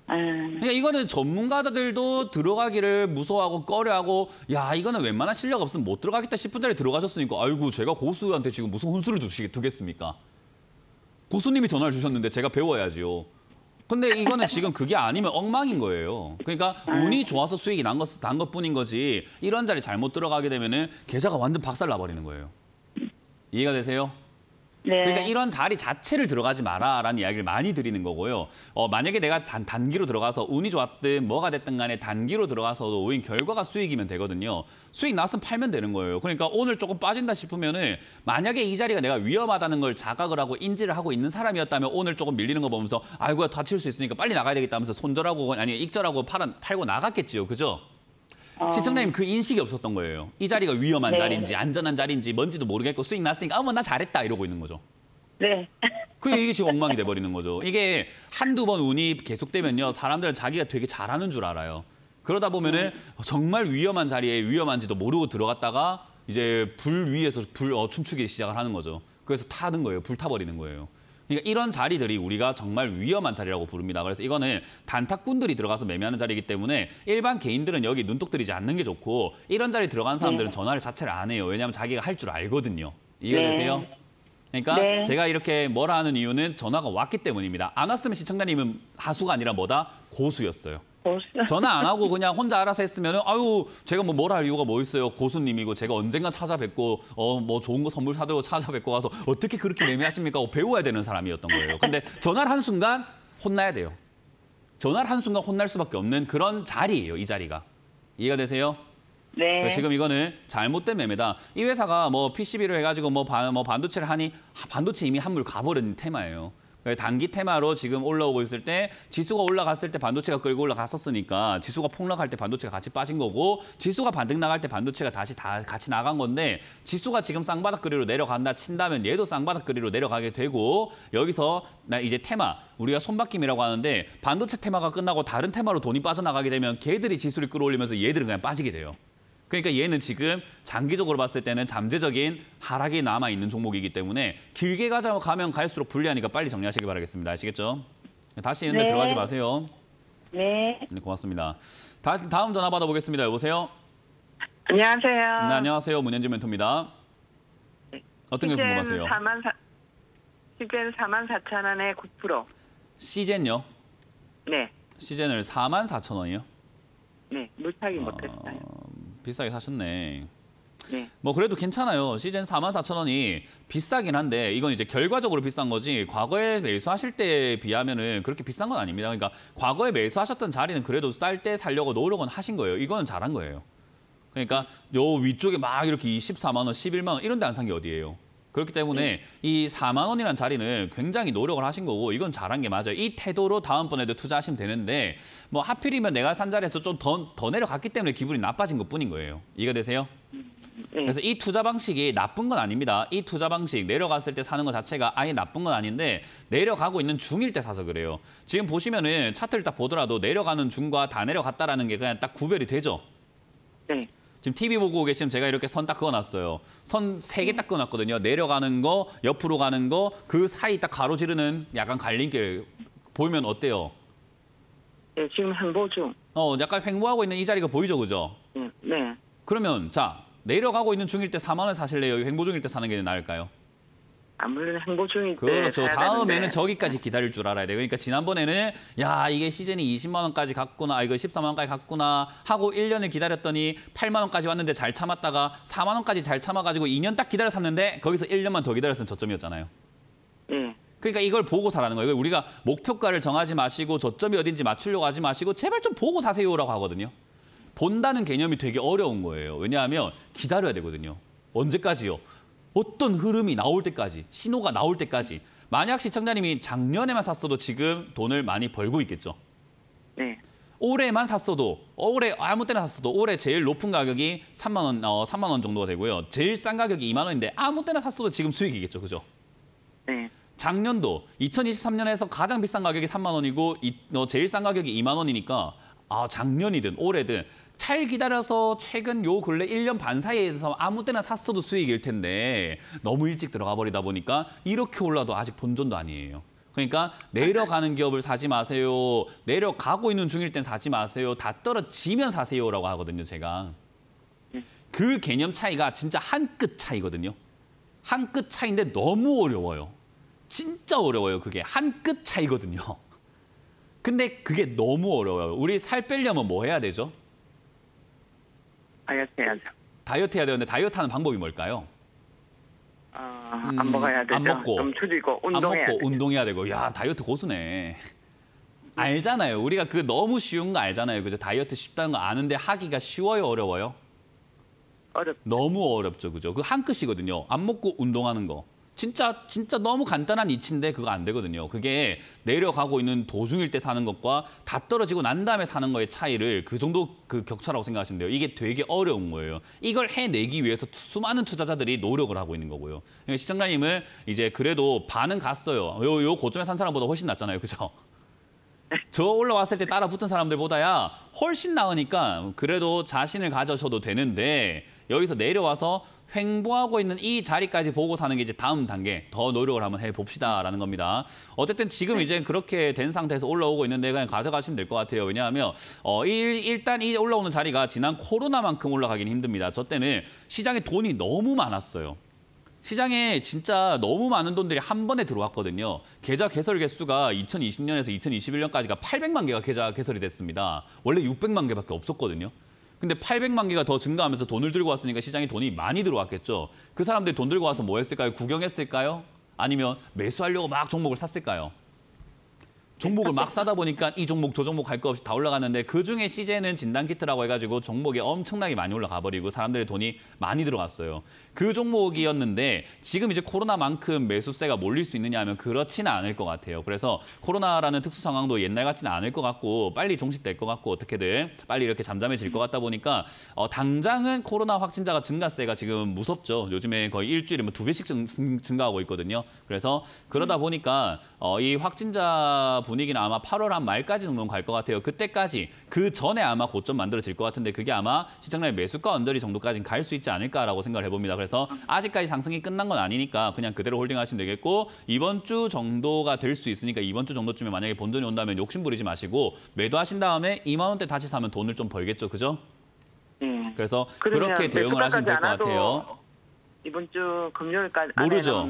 그러니까 이거는 전문가들도 들어가기를 무서워하고 꺼려하고 야 이거는 웬만한 실력 없으면 못 들어가겠다 싶은 자리에 들어가셨으니까 아이고 제가 고수한테 지금 무슨 혼수를 두겠습니까? 고수님이 전화를 주셨는데 제가 배워야지요. 근데 이거는 지금 그게 아니면 엉망인 거예요. 그러니까 운이 좋아서 수익이 난 것뿐인 거지 이런 자리 잘못 들어가게 되면은 계좌가 완전 박살나버리는 거예요. 이해가 되세요? 네. 그러니까 이런 자리 자체를 들어가지 마라라는 이야기를 많이 드리는 거고요. 만약에 내가 단기로 들어가서 운이 좋았든 뭐가 됐든 간에 단기로 들어가서도 오인 결과가 수익이면 되거든요. 수익 났으면 팔면 되는 거예요. 그러니까 오늘 조금 빠진다 싶으면은 만약에 이 자리가 내가 위험하다는 걸 자각을 하고 인지를 하고 있는 사람이었다면 오늘 조금 밀리는 거 보면서 아이고야 다칠 수 있으니까 빨리 나가야 되겠다 하면서 손절하고 아니 익절하고 팔고 나갔겠지요. 그죠? 시청자님 그 인식이 없었던 거예요. 이 자리가 위험한 자리인지 안전한 자리인지 뭔지도 모르겠고 수익 났으니까 어머 나 잘했다 이러고 있는 거죠. 네. 그게 이게 지금 엉망이 돼버리는 거죠. 이게 한두 번 운이 계속되면요. 사람들은 자기가 되게 잘하는 줄 알아요. 그러다 보면은 정말 위험한 자리에 위험한지도 모르고 들어갔다가 이제 불 위에서 춤추기 시작을 하는 거죠. 그래서 타는 거예요. 불타버리는 거예요. 그러니까 이런 자리들이 우리가 정말 위험한 자리라고 부릅니다. 그래서 이거는 단타꾼들이 들어가서 매매하는 자리이기 때문에 일반 개인들은 여기 눈독 들이지 않는 게 좋고 이런 자리 들어간 사람들은 전화를 자체를 안 해요. 왜냐하면 자기가 할 줄 알거든요. 이해가 되세요? 그러니까 제가 이렇게 뭐라 하는 이유는 전화가 왔기 때문입니다. 안 왔으면 시청자님은 하수가 아니라 뭐다? 고수였어요. 전화 안 하고 그냥 혼자 알아서 했으면 아유 제가 뭐 뭘 할 이유가 뭐 있어요. 고수님이고 제가 언젠가 찾아뵙고 뭐 좋은 거 선물 사들고 찾아뵙고 가서 어떻게 그렇게 매매하십니까? 배워야 되는 사람이었던 거예요. 근데 전화를 한 순간 혼나야 돼요. 전화를 한 순간 혼날 수밖에 없는 그런 자리예요. 이 자리가. 이해가 되세요? 네. 지금 이거는 잘못된 매매다. 이 회사가 뭐 PCB로 해가지고 뭐 반도체를 하니 반도체 이미 한물 가버린 테마예요. 단기 테마로 지금 올라오고 있을 때 지수가 올라갔을 때 반도체가 끌고 올라갔었으니까 지수가 폭락할 때 반도체가 같이 빠진 거고 지수가 반등 나갈 때 반도체가 다시 다 같이 나간 건데 지수가 지금 쌍바닥거리로 내려간다 친다면 얘도 쌍바닥거리로 내려가게 되고 여기서 나 이제 테마 우리가 손바뀜이라고 하는데 반도체 테마가 끝나고 다른 테마로 돈이 빠져나가게 되면 걔들이 지수를 끌어올리면서 얘들은 그냥 빠지게 돼요. 그러니까 얘는 지금 장기적으로 봤을 때는 잠재적인 하락이 남아있는 종목이기 때문에 길게 가면 갈수록 불리하니까 빨리 정리하시길 바라겠습니다. 아시겠죠? 다시 있는데 들어가지 마세요. 네. 네, 고맙습니다. 다음 전화 받아보겠습니다. 여보세요? 안녕하세요. 네, 안녕하세요. 문현지 멘토입니다. 어떤 게 궁금하세요? 씨젠 44,000원에 9%. 씨젠요? 네. 씨젠을 44,000원이요? 네. 물타기 못했어요. 비싸게 사셨네. 네. 뭐 그래도 괜찮아요. 씨젠 44,000원이 비싸긴 한데 이건 이제 결과적으로 비싼 거지 과거에 매수하실 때에 비하면은 그렇게 비싼 건 아닙니다. 그러니까 과거에 매수하셨던 자리는 그래도 쌀 때 살려고 노력은 하신 거예요. 이건 잘한 거예요. 그러니까 요 위쪽에 막 이렇게 24만 원, 11만 원 이런 데 안 산 게 어디예요. 그렇기 때문에 이 4만 원이라는 자리는 굉장히 노력을 하신 거고 이건 잘한 게 맞아요. 이 태도로 다음번에도 투자하시면 되는데 뭐 하필이면 내가 산 자리에서 좀 더 내려갔기 때문에 기분이 나빠진 것뿐인 거예요. 이해가 되세요? 그래서 이 투자 방식이 나쁜 건 아닙니다. 이 투자 방식 내려갔을 때 사는 것 자체가 아예 나쁜 건 아닌데 내려가고 있는 중일 때 사서 그래요. 지금 보시면은 차트를 딱 보더라도 내려가는 중과 다 내려갔다라는 게 그냥 딱 구별이 되죠? 네. 지금 TV 보고 계시면 제가 이렇게 선 딱 그어놨어요. 선 3개 딱 그어놨거든요. 내려가는 거, 옆으로 가는 거, 그 사이 딱 가로지르는 약간 갈림길 보이면 어때요? 네, 지금 횡보 중. 약간 횡보하고 있는 이 자리가 보이죠, 그죠? 네. 그러면 자, 내려가고 있는 중일 때 4만 원 사실래요? 횡보 중일 때 사는 게 나을까요? 아무래도 행보 중일 때 그렇죠. 다음에는 되는데. 저기까지 기다릴 줄 알아야 돼요. 그러니까 지난번에는 야 이게 시즌이 20만 원까지 갔구나. 이거 14만 원까지 갔구나 하고 1년을 기다렸더니 8만 원까지 왔는데 잘 참았다가 4만 원까지 잘 참아가지고 2년 딱 기다려 샀는데 거기서 1년만 더 기다렸으면 저점이었잖아요. 그러니까 이걸 보고 사라는 거예요. 우리가 목표가를 정하지 마시고 저점이 어딘지 맞추려고 하지 마시고 제발 좀 보고 사세요라고 하거든요. 본다는 개념이 되게 어려운 거예요. 왜냐하면 기다려야 되거든요. 언제까지요? 어떤 흐름이 나올 때까지, 신호가 나올 때까지. 만약 시청자님이 작년에만 샀어도 지금 돈을 많이 벌고 있겠죠. 네. 올해만 샀어도, 올해 아무 때나 샀어도 올해 제일 높은 가격이 3만 원 정도가 되고요. 제일 싼 가격이 2만 원인데 아무 때나 샀어도 지금 수익이겠죠. 그죠? 네. 작년도 2023년에서 가장 비싼 가격이 3만 원이고 제일 싼 가격이 2만 원이니까 아, 작년이든 올해든 잘 기다려서 최근 요 근래 1년 반 사이에서 아무 때나 샀어도 수익일 텐데 너무 일찍 들어가 버리다 보니까 이렇게 올라도 아직 본전도 아니에요. 그러니까 내려가는 기업을 사지 마세요. 내려가고 있는 중일 땐 사지 마세요. 다 떨어지면 사세요라고 하거든요, 제가. 그 개념 차이가 진짜 한 끗 차이거든요. 한 끗 차이인데 너무 어려워요. 진짜 어려워요, 그게. 한 끗 차이거든요. 근데 그게 너무 어려워요. 우리 살 빼려면 뭐 해야 되죠? 다이어트 해야죠. 다이어트 해야 되는데 다이어트 하는 방법이 뭘까요? 안 먹어야 되죠. 안 먹고, 좀 줄이고 운동해야 되고. 야, 다이어트 고수네. 알잖아요. 우리가 그 너무 쉬운 거 알잖아요. 그죠? 다이어트 쉽다는 거 아는데 하기가 쉬워요, 어려워요? 어렵죠. 너무 어렵죠, 그죠? 그 한 끗이거든요. 안 먹고 운동하는 거. 진짜 너무 간단한 이치인데 그거 안 되거든요. 그게 내려가고 있는 도중일 때 사는 것과 다 떨어지고 난 다음에 사는 거의 차이를 그 정도 그 격차라고 생각하시면 돼요. 이게 되게 어려운 거예요. 이걸 해내기 위해서 수많은 투자자들이 노력을 하고 있는 거고요. 그러니까 시청자님은 이제 그래도 반은 갔어요. 요 고점에 산 사람보다 훨씬 낫잖아요. 그죠? 저 올라왔을 때 따라 붙은 사람들보다야 훨씬 나으니까 그래도 자신을 가져셔도 되는데 여기서 내려와서 횡보하고 있는 이 자리까지 보고 사는 게 이제 다음 단계, 더 노력을 한번 해봅시다라는 겁니다. 어쨌든 지금 이제 그렇게 된 상태에서 올라오고 있는데 그냥 가져가시면 될 것 같아요. 왜냐하면 일단 이 올라오는 자리가 지난 코로나만큼 올라가긴 힘듭니다. 저 때는 시장에 돈이 너무 많았어요. 시장에 진짜 너무 많은 돈들이 한 번에 들어왔거든요. 계좌 개설 개수가 2020년에서 2021년까지가 800만 개가 계좌 개설이 됐습니다. 원래 600만 개밖에 없었거든요. 근데 800만 개가 더 증가하면서 돈을 들고 왔으니까 시장에 돈이 많이 들어왔겠죠. 그 사람들이 돈 들고 와서 뭐 했을까요? 구경했을까요? 아니면 매수하려고 막 종목을 샀을까요? 종목을 막 사다 보니까 이 종목 저 종목 할 거 없이 다 올라갔는데 그중에 씨젠은 진단키트라고 해가지고 종목이 엄청나게 많이 올라가 버리고 사람들의 돈이 많이 들어갔어요. 그 종목이었는데 지금 이제 코로나만큼 매수세가 몰릴 수 있느냐 하면 그렇지는 않을 것 같아요. 그래서 코로나라는 특수 상황도 옛날 같지는 않을 것 같고 빨리 종식될 것 같고 어떻게든 빨리 이렇게 잠잠해질 것 같다 보니까 당장은 코로나 확진자가 증가세가 지금 무섭죠. 요즘에 거의 일주일에 뭐 2배씩 증가하고 있거든요. 그래서 그러다 보니까 이 확진자 분위기는 아마 8월 한 말까지 정도 갈 것 같아요. 그때까지 그 전에 아마 고점 만들어질 것 같은데 그게 아마 시장내 매수가 언더리 정도까지는 갈 수 있지 않을까라고 생각을 해봅니다. 그래서 아직까지 상승이 끝난 건 아니니까 그냥 그대로 홀딩하시면 되겠고 이번 주 정도가 될 수 있으니까 이번 주 정도쯤에 만약에 본전이 온다면 욕심 부리지 마시고 매도하신 다음에 2만 원대 다시 사면 돈을 좀 벌겠죠, 그죠? 네. 그래서 그렇게 대응을 하시면 될 것 같아요. 이번 주 금요일까지 모르죠.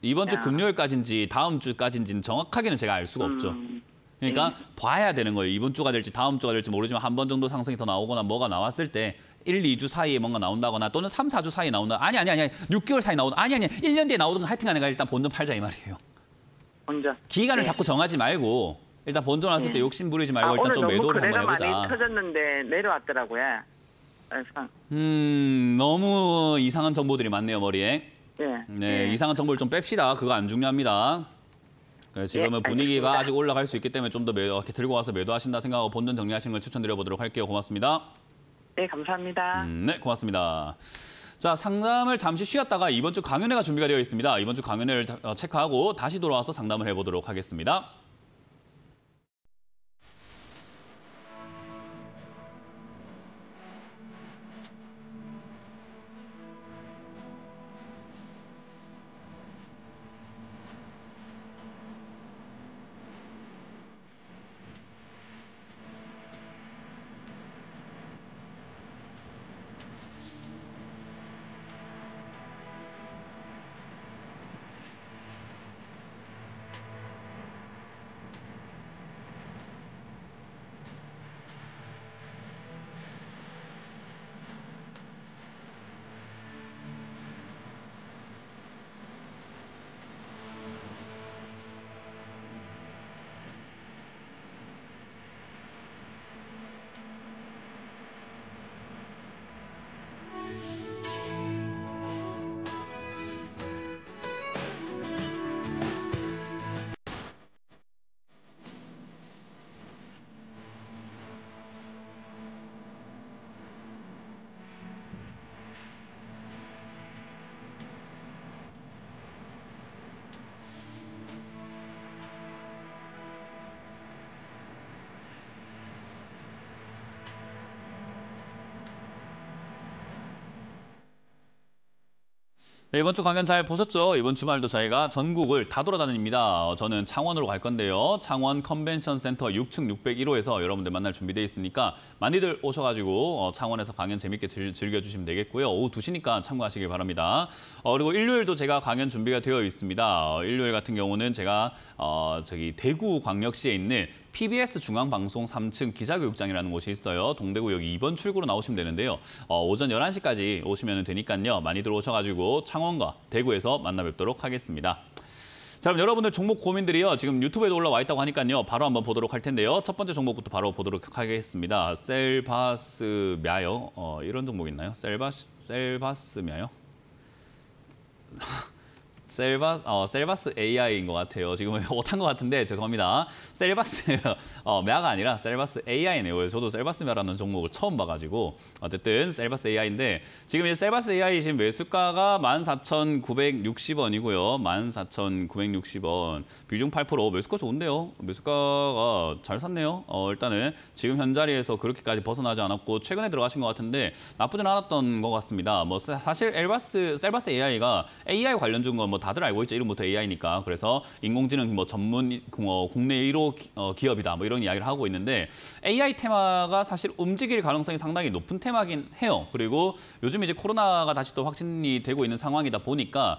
이번 주 금요일까지인지 다음 주까지인지는 정확하게는 제가 알 수가 없죠. 그러니까 봐야 되는 거예요. 이번 주가 될지 다음 주가 될지 모르지만 한 번 정도 상승이 더 나오거나 뭐가 나왔을 때 1, 2주 사이에 뭔가 나온다거나 또는 3, 4주 사이에 나온다. 아니. 6개월 사이에 나오든 아니. 1년 뒤에 나오든 하여튼간에 일단 본전 팔자 이 말이에요. 본전. 기간을 자꾸 정하지 말고 일단 본전 왔을 때 욕심 부리지 말고 일단 좀 매도를 한번 해보자. 많이 터졌는데 내려왔더라고요. 너무 이상한 정보들이 많네요, 머리에. 네, 이상한 정보를 좀 뺍시다. 그거 안 중요합니다. 지금은 분위기가 아직 올라갈 수 있기 때문에 좀 더 이렇게 들고 와서 매도하신다 생각하고 본전 정리하시는 걸 추천드려보도록 할게요. 고맙습니다. 네, 감사합니다. 네, 고맙습니다. 자, 상담을 잠시 쉬었다가 이번 주 강연회가 준비가 되어 있습니다. 이번 주 강연회를 체크하고 다시 돌아와서 상담을 해보도록 하겠습니다. 네, 이번 주 강연 잘 보셨죠? 이번 주말도 저희가 전국을 다 돌아다닙니다. 저는 창원으로 갈 건데요. 창원 컨벤션 센터 6층 601호에서 여러분들 만날 준비되어 있으니까 많이들 오셔가지고 창원에서 강연 재밌게 즐겨주시면 되겠고요. 오후 2시니까 참고하시길 바랍니다. 그리고 일요일도 제가 강연 준비가 되어 있습니다. 일요일 같은 경우는 제가 대구광역시에 있는 PBS 중앙방송 3층 기자교육장이라는 곳이 있어요. 동대구역 2번 출구로 나오시면 되는데요. 오전 11시까지 오시면 되니까요. 많이들 오셔가지고 창원과 대구에서 만나 뵙도록 하겠습니다. 자, 그럼 여러분들 종목 고민들이요. 지금 유튜브에도 올라와 있다고 하니까요. 바로 한번 보도록 할 텐데요. 첫 번째 종목부터 바로 보도록 하겠습니다. 셀바스미아요. 이런 종목 있나요? 셀바스미아요? 셀바스 AI인 것 같아요. 지금 못한 것 같은데 죄송합니다. 셀바스 메아가 아니라 셀바스 AI네요. 저도 셀바스 메아라는 종목을 처음 봐가지고 어쨌든 셀바스 AI인데 지금 이제 셀바스 AI 지금 매수가가 14,960원이고요. 14,960원 비중 8%. 매수가 좋은데요. 매수가가 잘 샀네요. 일단은 지금 현 자리에서 그렇게까지 벗어나지 않았고 최근에 들어가신 것 같은데 나쁘진 않았던 것 같습니다. 뭐 사실 셀바스 AI가 AI 관련된 건 뭐 다들 알고 있죠. 이름부터 AI니까. 그래서 인공지능 뭐 전문 국내 1호 기업이다. 뭐 이런 이야기를 하고 있는데 AI 테마가 사실 움직일 가능성이 상당히 높은 테마긴 해요. 그리고 요즘 이제 코로나가 다시 또 확진이 되고 있는 상황이다 보니까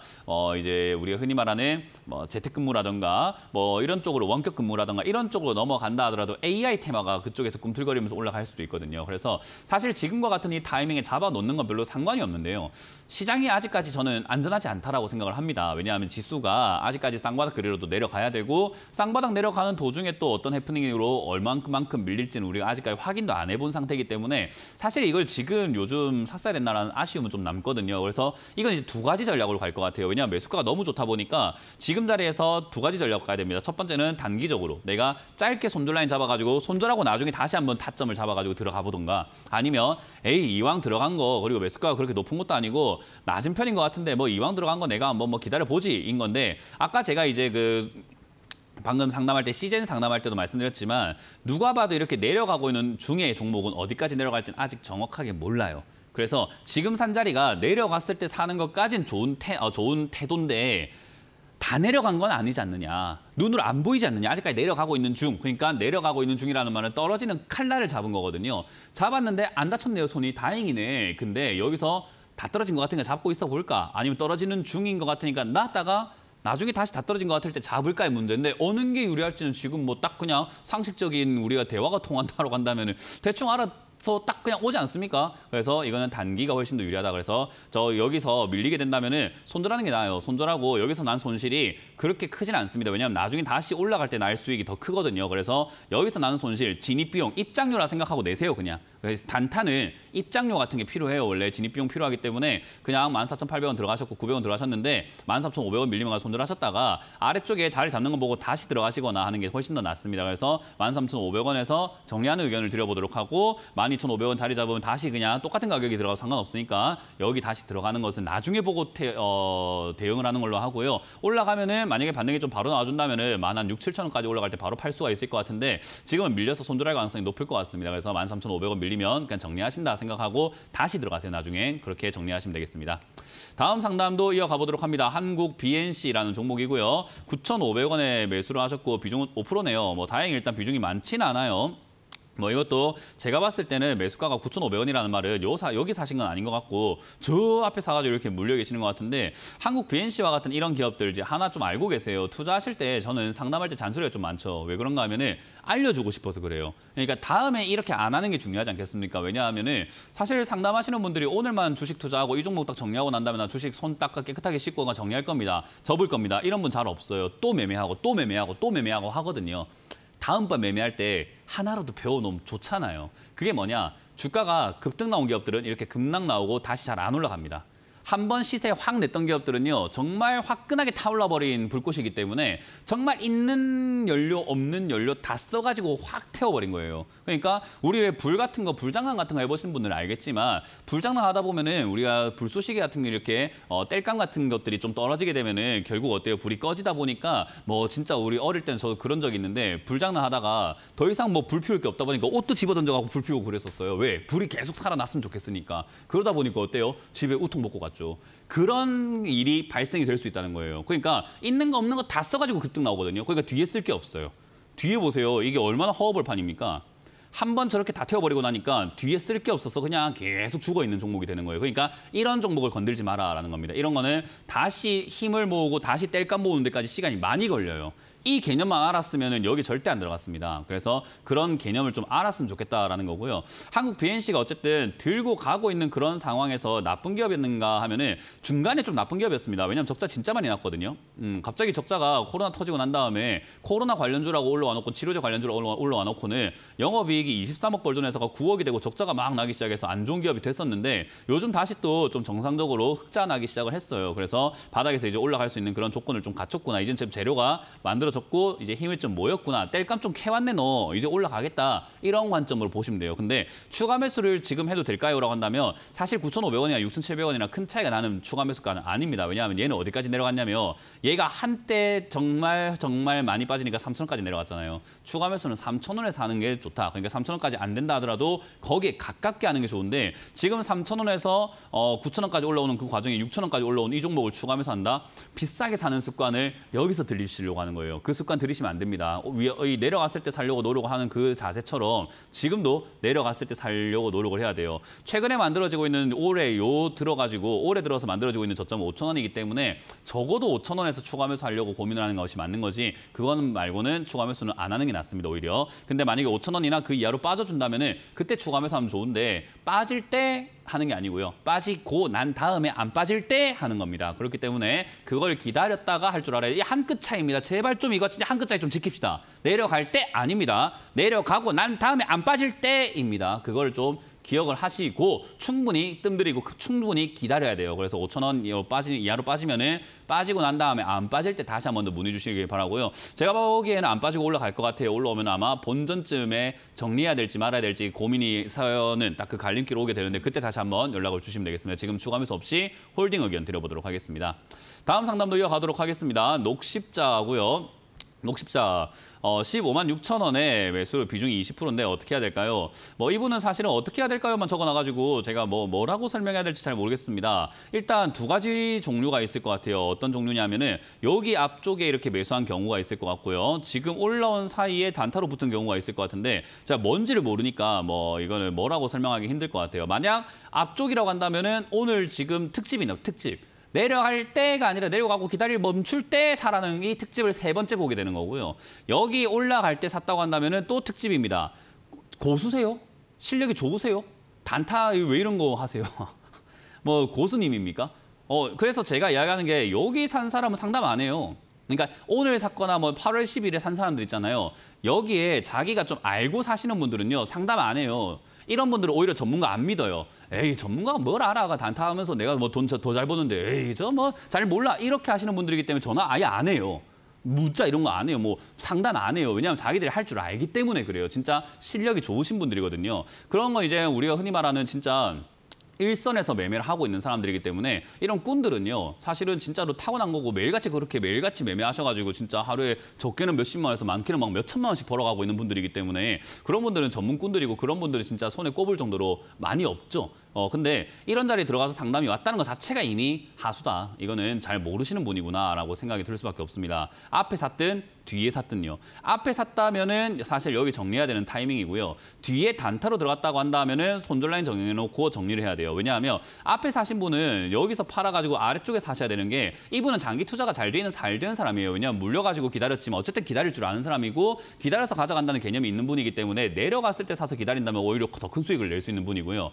이제 우리가 흔히 말하는 뭐 재택근무라든가 뭐 이런 쪽으로 원격근무라든가 이런 쪽으로 넘어간다 하더라도 AI 테마가 그쪽에서 꿈틀거리면서 올라갈 수도 있거든요. 그래서 사실 지금과 같은 이 타이밍에 잡아놓는 건 별로 상관이 없는데요. 시장이 아직까지 저는 안전하지 않다라고 생각을 합니다. 왜냐하면 지수가 아직까지 쌍바닥 그리로도 내려가야 되고 쌍바닥 내려가는 도중에 또 어떤 해프닝으로 얼만큼 밀릴지는 우리가 아직까지 확인도 안 해본 상태이기 때문에 사실 이걸 지금 요즘 샀어야 된다라는 아쉬움은 좀 남거든요. 그래서 이건 이제 두 가지 전략으로 갈 것 같아요. 왜냐하면 매수가가 너무 좋다 보니까 지금 자리에서 두 가지 전략 가야 됩니다. 첫 번째는 단기적으로 내가 짧게 손절 라인 잡아가지고 손절하고 나중에 다시 한번 타점을 잡아가지고 들어가 보던가 아니면 에이 이왕 들어간 거 그리고 매수가가 그렇게 높은 것도 아니고 낮은 편인 것 같은데 뭐 이왕 들어간 거 내가 한번 뭐 기다려보지인 건데 아까 제가 이제 방금 상담할 때 씨젠 상담할 때도 말씀드렸지만 누가 봐도 이렇게 내려가고 있는 중의 종목은 어디까지 내려갈지는 아직 정확하게 몰라요. 그래서 지금 산 자리가 내려갔을 때 사는 것까진 좋은 태도인데 다 내려간 건 아니지 않느냐. 눈으로 안 보이지 않느냐. 아직까지 내려가고 있는 중. 그러니까 내려가고 있는 중이라는 말은 떨어지는 칼날을 잡은 거거든요. 잡았는데 안 다쳤네요. 손이. 다행이네. 근데 여기서 다 떨어진 것 같으니까 잡고 있어 볼까? 아니면 떨어지는 중인 것 같으니까 놨다가 나중에 다시 다 떨어진 것 같을 때 잡을까의 문제인데 어느 게 유리할지는 지금 뭐 딱 그냥 상식적인 우리가 대화가 통한다라고 한다면 대충 알아서 딱 그냥 오지 않습니까? 그래서 이거는 단기가 훨씬 더 유리하다. 그래서 저 여기서 밀리게 된다면 손절하는 게 나아요. 손절하고 여기서 난 손실이 그렇게 크진 않습니다. 왜냐하면 나중에 다시 올라갈 때 날 수익이 더 크거든요. 그래서 여기서 나는 손실, 진입비용, 입장료라 생각하고 내세요 그냥. 그래서 단타는 입장료 같은 게 필요해요. 원래 진입비용 필요하기 때문에 그냥 14,800원 들어가셨고 900원 들어가셨는데 14,500원 밀리면 손절하셨다가 아래쪽에 자리 잡는 거 보고 다시 들어가시거나 하는 게 훨씬 더 낫습니다. 그래서 13,500원에서 정리하는 의견을 드려보도록 하고 12,500원 자리 잡으면 다시 그냥 똑같은 가격이 들어가도 상관없으니까 여기 다시 들어가는 것은 나중에 보고 대응을 하는 걸로 하고요. 올라가면은 만약에 반등이 좀 바로 나와준다면은 한 6,700원까지 올라갈 때 바로 팔 수가 있을 것 같은데 지금은 밀려서 손절할 가능성이 높을 것 같습니다. 그래서 13,500원 밀리 면 그냥 정리하신다 생각하고 다시 들어가세요. 나중에 그렇게 정리하시면 되겠습니다. 다음 상담도 이어가 보도록 합니다. 한국 BNC라는 종목이고요. 9,500원에 매수를 하셨고 비중은 5%네요. 뭐 다행히 일단 비중이 많진 않아요. 뭐 이것도 제가 봤을 때는 매수가가 9,500원이라는 말은 여기 사신 건 아닌 것 같고 저 앞에 사가지고 이렇게 물려 계시는 것 같은데 한국 BNC와 같은 이런 기업들 이제 하나 좀 알고 계세요. 투자하실 때 저는 상담할 때 잔소리가 좀 많죠. 왜 그런가 하면은 알려주고 싶어서 그래요. 그러니까 다음에 이렇게 안 하는 게 중요하지 않겠습니까? 왜냐하면은 사실 상담하시는 분들이 오늘만 주식 투자하고 이 종목 딱 정리하고 난 다음에 나 주식 손 닦아 깨끗하게 씻고 정리할 겁니다. 접을 겁니다. 이런 분 잘 없어요. 또 매매하고 또 매매하고 또 매매하고 하거든요. 다음번 매매할 때 하나라도 배워놓으면 좋잖아요. 그게 뭐냐? 주가가 급등 나온 기업들은 이렇게 급락 나오고 다시 잘 안 올라갑니다. 한 번 시세 확 냈던 기업들은요. 정말 화끈하게 타올라버린 불꽃이기 때문에 정말 있는 연료, 없는 연료 다 써가지고 확 태워버린 거예요. 그러니까 우리 왜 불 같은 거, 불장난 같은 거 해보신 분들은 알겠지만 불장난 하다 보면은 우리가 불쏘시개 같은 게 이렇게 땔감 같은 것들이 좀 떨어지게 되면은 결국 어때요? 불이 꺼지다 보니까 뭐 진짜 우리 어릴 때는 저도 그런 적이 있는데 불장난 하다가 더 이상 뭐 불 피울 게 없다 보니까 옷도 집어 던져가고 불 피우고 그랬었어요. 왜? 불이 계속 살아났으면 좋겠으니까. 그러다 보니까 어때요? 집에 우통 먹고 갔죠. 그런 일이 발생이 될 수 있다는 거예요. 그러니까 있는 거 없는 거 다 써가지고 급등 나오거든요. 그러니까 뒤에 쓸 게 없어요. 뒤에 보세요. 이게 얼마나 허허벌판입니까? 한 번 저렇게 다 태워버리고 나니까 뒤에 쓸 게 없어서 그냥 계속 죽어있는 종목이 되는 거예요. 그러니까 이런 종목을 건들지 마라라는 겁니다. 이런 거는 다시 힘을 모으고 다시 땔감 모으는 데까지 시간이 많이 걸려요. 이 개념만 알았으면 여기 절대 안 들어갔습니다. 그래서 그런 개념을 좀 알았으면 좋겠다라는 거고요. 한국 BNC가 어쨌든 들고 가고 있는 그런 상황에서 나쁜 기업이었는가 하면은 중간에 좀 나쁜 기업이었습니다. 왜냐하면 적자 진짜 많이 났거든요. 갑자기 적자가 코로나 터지고 난 다음에 코로나 관련주라고 올라와 놓고 치료제 관련주로 올라와 놓고는 영업이익이 23억 벌존해서가 9억이 되고 적자가 막 나기 시작해서 안 좋은 기업이 됐었는데 요즘 다시 또 좀 정상적으로 흑자 나기 시작을 했어요. 그래서 바닥에서 이제 올라갈 수 있는 그런 조건을 좀 갖췄구나. 이젠 좀 재료가 만들어졌고 이제 힘이 좀 모였구나. 뗄감 좀 캐왔네 너. 이제 올라가겠다. 이런 관점으로 보시면 돼요. 근데 추가 매수를 지금 해도 될까요? 라고 한다면 사실 9,500원이나 6,700원이나 큰 차이가 나는 추가 매수가는 아닙니다. 왜냐하면 얘는 어디까지 내려갔냐면 얘가 한때 정말 많이 빠지니까 3,000원까지 내려갔잖아요. 추가 매수는 3,000원에 사는 게 좋다. 그러니까 3,000원까지 안 된다 하더라도 거기에 가깝게 하는 게 좋은데 지금 3,000원에서 9,000원까지 올라오는 그 과정에 6,000원까지 올라온 이 종목을 추가 매수한다? 비싸게 사는 습관을 여기서 들이시려고 하는 거예요. 그 습관 들이시면 안 됩니다. 내려갔을 때 살려고 노력을 하는 그 자세처럼 지금도 내려갔을 때 살려고 노력을 해야 돼요. 최근에 만들어지고 있는 올해 올해 들어서 만들어지고 있는 저점은 5,000원이기 때문에 적어도 5,000원에서 추가 매수하려고 고민을 하는 것이 맞는 거지 그건 말고는 추가 매수는 안 하는 게 낫습니다. 오히려. 근데 만약에 5,000원이나 그 이하로 빠져준다면은 그때 추가 매수하면 좋은데 빠질 때 하는 게 아니고요. 빠지고 난 다음에 안 빠질 때 하는 겁니다. 그렇기 때문에 그걸 기다렸다가 할 줄 알아야 돼요. 한 끗 차이입니다. 제발 좀 이거 진짜 한 끗 차이 좀 지킵시다. 내려갈 때 아닙니다. 내려가고 난 다음에 안 빠질 때입니다. 그걸 좀 기억을 하시고 충분히 뜸들이고 충분히 기다려야 돼요. 그래서 5,000원 이하로 빠지면은 빠지고 난 다음에 안 빠질 때 다시 한 번 더 문의 주시길 바라고요. 제가 보기에는 안 빠지고 올라갈 것 같아요. 올라오면 아마 본전쯤에 정리해야 될지 말아야 될지 고민이 서는 딱 그 갈림길 오게 되는데 그때 다시 한번 연락을 주시면 되겠습니다. 지금 추가 매수 없이 홀딩 의견 드려보도록 하겠습니다. 다음 상담도 이어가도록 하겠습니다. 녹십자고요. 녹십자 156,000원에 매수 비중이 20%인데 어떻게 해야 될까요? 뭐 이분은 사실은 어떻게 해야 될까요만 적어놔가지고 제가 뭐라고 설명해야 될지 잘 모르겠습니다. 일단 두 가지 종류가 있을 것 같아요. 어떤 종류냐면은 여기 앞쪽에 이렇게 매수한 경우가 있을 것 같고요. 지금 올라온 사이에 단타로 붙은 경우가 있을 것 같은데 제가 뭔지를 모르니까 이거는 뭐라고 설명하기 힘들 것 같아요. 만약 앞쪽이라고 한다면은 오늘 지금 특집이네요. 특집. 내려갈 때가 아니라 내려가고 멈출 때 사라는 이 특집을 세 번째 보게 되는 거고요. 여기 올라갈 때 샀다고 한다면 또 특집입니다. 고수세요? 실력이 좋으세요? 단타 왜 이런 거 하세요? 고수님입니까? 그래서 제가 이야기하는 게 여기 산 사람은 상담 안 해요. 그러니까 오늘 샀거나 8월 10일에 산 사람들 있잖아요. 여기에 자기가 좀 알고 사시는 분들은요. 상담 안 해요. 이런 분들은 오히려 전문가 안 믿어요. 에이, 전문가가 뭘 알아. 단타하면서 내가 돈 더 잘 버는데 에이, 저 잘 몰라. 이렇게 하시는 분들이기 때문에 전화 아예 안 해요. 문자 이런 거 안 해요. 상담 안 해요. 왜냐하면 자기들이 할 줄 알기 때문에 그래요. 진짜 실력이 좋으신 분들이거든요. 그런 건 이제 우리가 흔히 말하는 진짜 일선에서 매매를 하고 있는 사람들이기 때문에 이런 꾼들은요. 사실은 진짜로 타고난 거고 매일같이 매매하셔가지고 진짜 하루에 적게는 몇십만 원에서 많게는 막 몇천만 원씩 벌어가고 있는 분들이기 때문에 그런 분들은 전문 꾼들이고 그런 분들은 진짜 손에 꼽을 정도로 많이 없죠. 근데 이런 자리에 들어가서 상담이 왔다는 것 자체가 이미 하수다. 이거는 잘 모르시는 분이구나라고 생각이 들 수밖에 없습니다. 앞에 샀든 뒤에 샀든요. 앞에 샀다면은 사실 여기 정리해야 되는 타이밍이고요. 뒤에 단타로 들어갔다고 한다면은 손절 라인 정해놓고 정리를 해야 돼요. 왜냐하면 앞에 사신 분은 여기서 팔아가지고 아래쪽에 사셔야 되는 게 이분은 장기 투자가 잘 되는 사람이에요. 왜냐하면 물려가지고 기다렸지만 어쨌든 기다릴 줄 아는 사람이고 기다려서 가져간다는 개념이 있는 분이기 때문에 내려갔을 때 사서 기다린다면 오히려 더 큰 수익을 낼 수 있는 분이고요.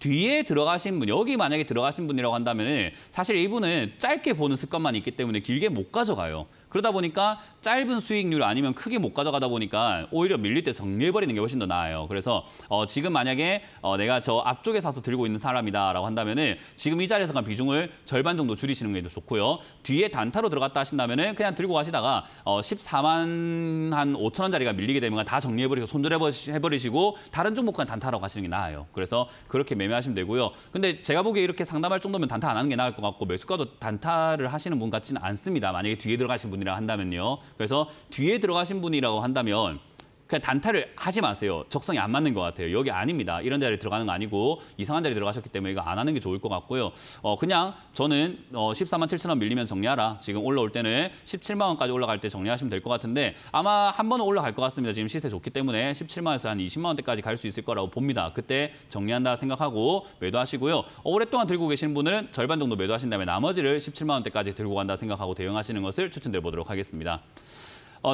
뒤에 들어가신 분, 여기 만약에 들어가신 분이라고 한다면 사실 이분은 짧게 보는 습관만 있기 때문에 길게 못 가져가요. 그러다 보니까 짧은 수익률 아니면 크게 못 가져가다 보니까 오히려 밀릴 때 정리해버리는 게 훨씬 더 나아요. 그래서 지금 만약에 내가 저 앞쪽에 사서 들고 있는 사람이다라고 한다면은 지금 이 자리에서 간 비중을 절반 정도 줄이시는 게 더 좋고요. 뒤에 단타로 들어갔다 하신다면은 그냥 들고 가시다가 145,000원짜리가 밀리게 되면 다 정리해버리고 손절해버리시고 다른 종목간 단타로 가시는 게 나아요. 그래서 그렇게 매매하시면 되고요. 근데 제가 보기에 이렇게 상담할 정도면 단타 안 하는 게 나을 것 같고 매수가도 단타를 하시는 분 같지는 않습니다. 만약에 뒤에 들어가신 분이라 한다면요. 그래서 뒤에 들어가신 분이라고 한다면 그냥 단타를 하지 마세요. 적성이 안 맞는 것 같아요. 여기 아닙니다. 이런 자리에 들어가는 거 아니고 이상한 자리에 들어가셨기 때문에 이거 안 하는 게 좋을 것 같고요. 그냥 저는 147,000원 밀리면 정리하라. 지금 올라올 때는 17만 원까지 올라갈 때 정리하시면 될 것 같은데 아마 한 번은 올라갈 것 같습니다. 지금 시세 좋기 때문에 17만 원에서 한 20만 원대까지 갈 수 있을 거라고 봅니다. 그때 정리한다 생각하고 매도하시고요. 오랫동안 들고 계신 분은 절반 정도 매도하신 다음에 나머지를 17만 원대까지 들고 간다 생각하고 대응하시는 것을 추천드려보도록 하겠습니다.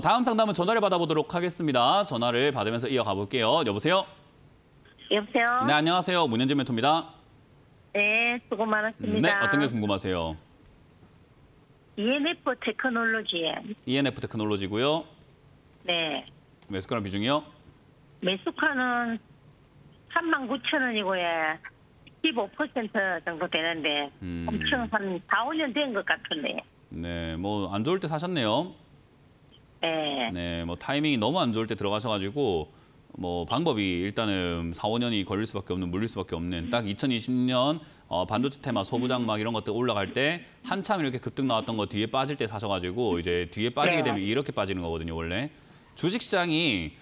다음 상담은 전화를 받아보도록 하겠습니다. 전화를 받으면서 이어가 볼게요. 여보세요? 여보세요? 네, 안녕하세요. 문현지 멘토입니다. 네, 수고 많았습니다. 네, 어떤 게 궁금하세요? ENF 테크놀로지예요. ENF 테크놀로지고요. 네. 메스카라 비중이요? 메스카는 39,000원이고, 예. 15% 정도 되는데, 엄청 한 4, 5년 된 것 같은데. 네, 뭐, 안 좋을 때 사셨네요. 네. 네, 뭐, 타이밍이 너무 안 좋을 때 들어가셔가지고, 뭐, 방법이 일단은 4, 5년이 걸릴 수밖에 없는, 물릴 수밖에 없는, 딱 2020년 반도체 테마, 소부장 막 이런 것들 올라갈 때, 한참 이렇게 급등 나왔던 거 뒤에 빠질 때 사셔가지고, 이제 뒤에 빠지게 되면 이렇게 빠지는 거거든요, 원래. 주식시장이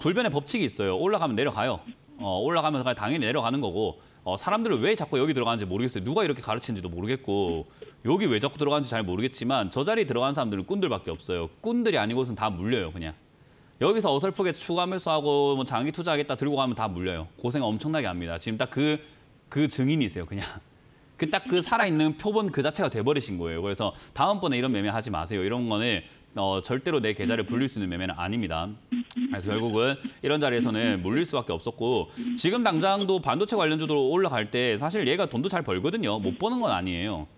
불변의 법칙이 있어요. 올라가면 내려가요. 올라가면 당연히 내려가는 거고 사람들은 왜 자꾸 여기 들어가는지 모르겠어요. 누가 이렇게 가르치는지도 모르겠고 여기 왜 자꾸 들어가는지 잘 모르겠지만 저 자리에 들어간 사람들은 꾼들밖에 없어요. 꾼들이 아니고서는 다 물려요. 그냥. 여기서 어설프게 추가 매수하고 뭐 장기 투자하겠다 들고 가면 다 물려요. 고생 엄청나게 합니다. 지금 딱 그 증인이세요. 그냥. 그 딱 그 살아있는 표본 그 자체가 돼버리신 거예요. 그래서 다음번에 이런 매매 하지 마세요. 이런 거는 절대로 내 계좌를 불릴 수 있는 매매는 아닙니다. 그래서 결국은 이런 자리에서는 물릴 수밖에 없었고 지금 당장도 반도체 관련주도 올라갈 때 사실 얘가 돈도 잘 벌거든요. 못 버는 건 아니에요.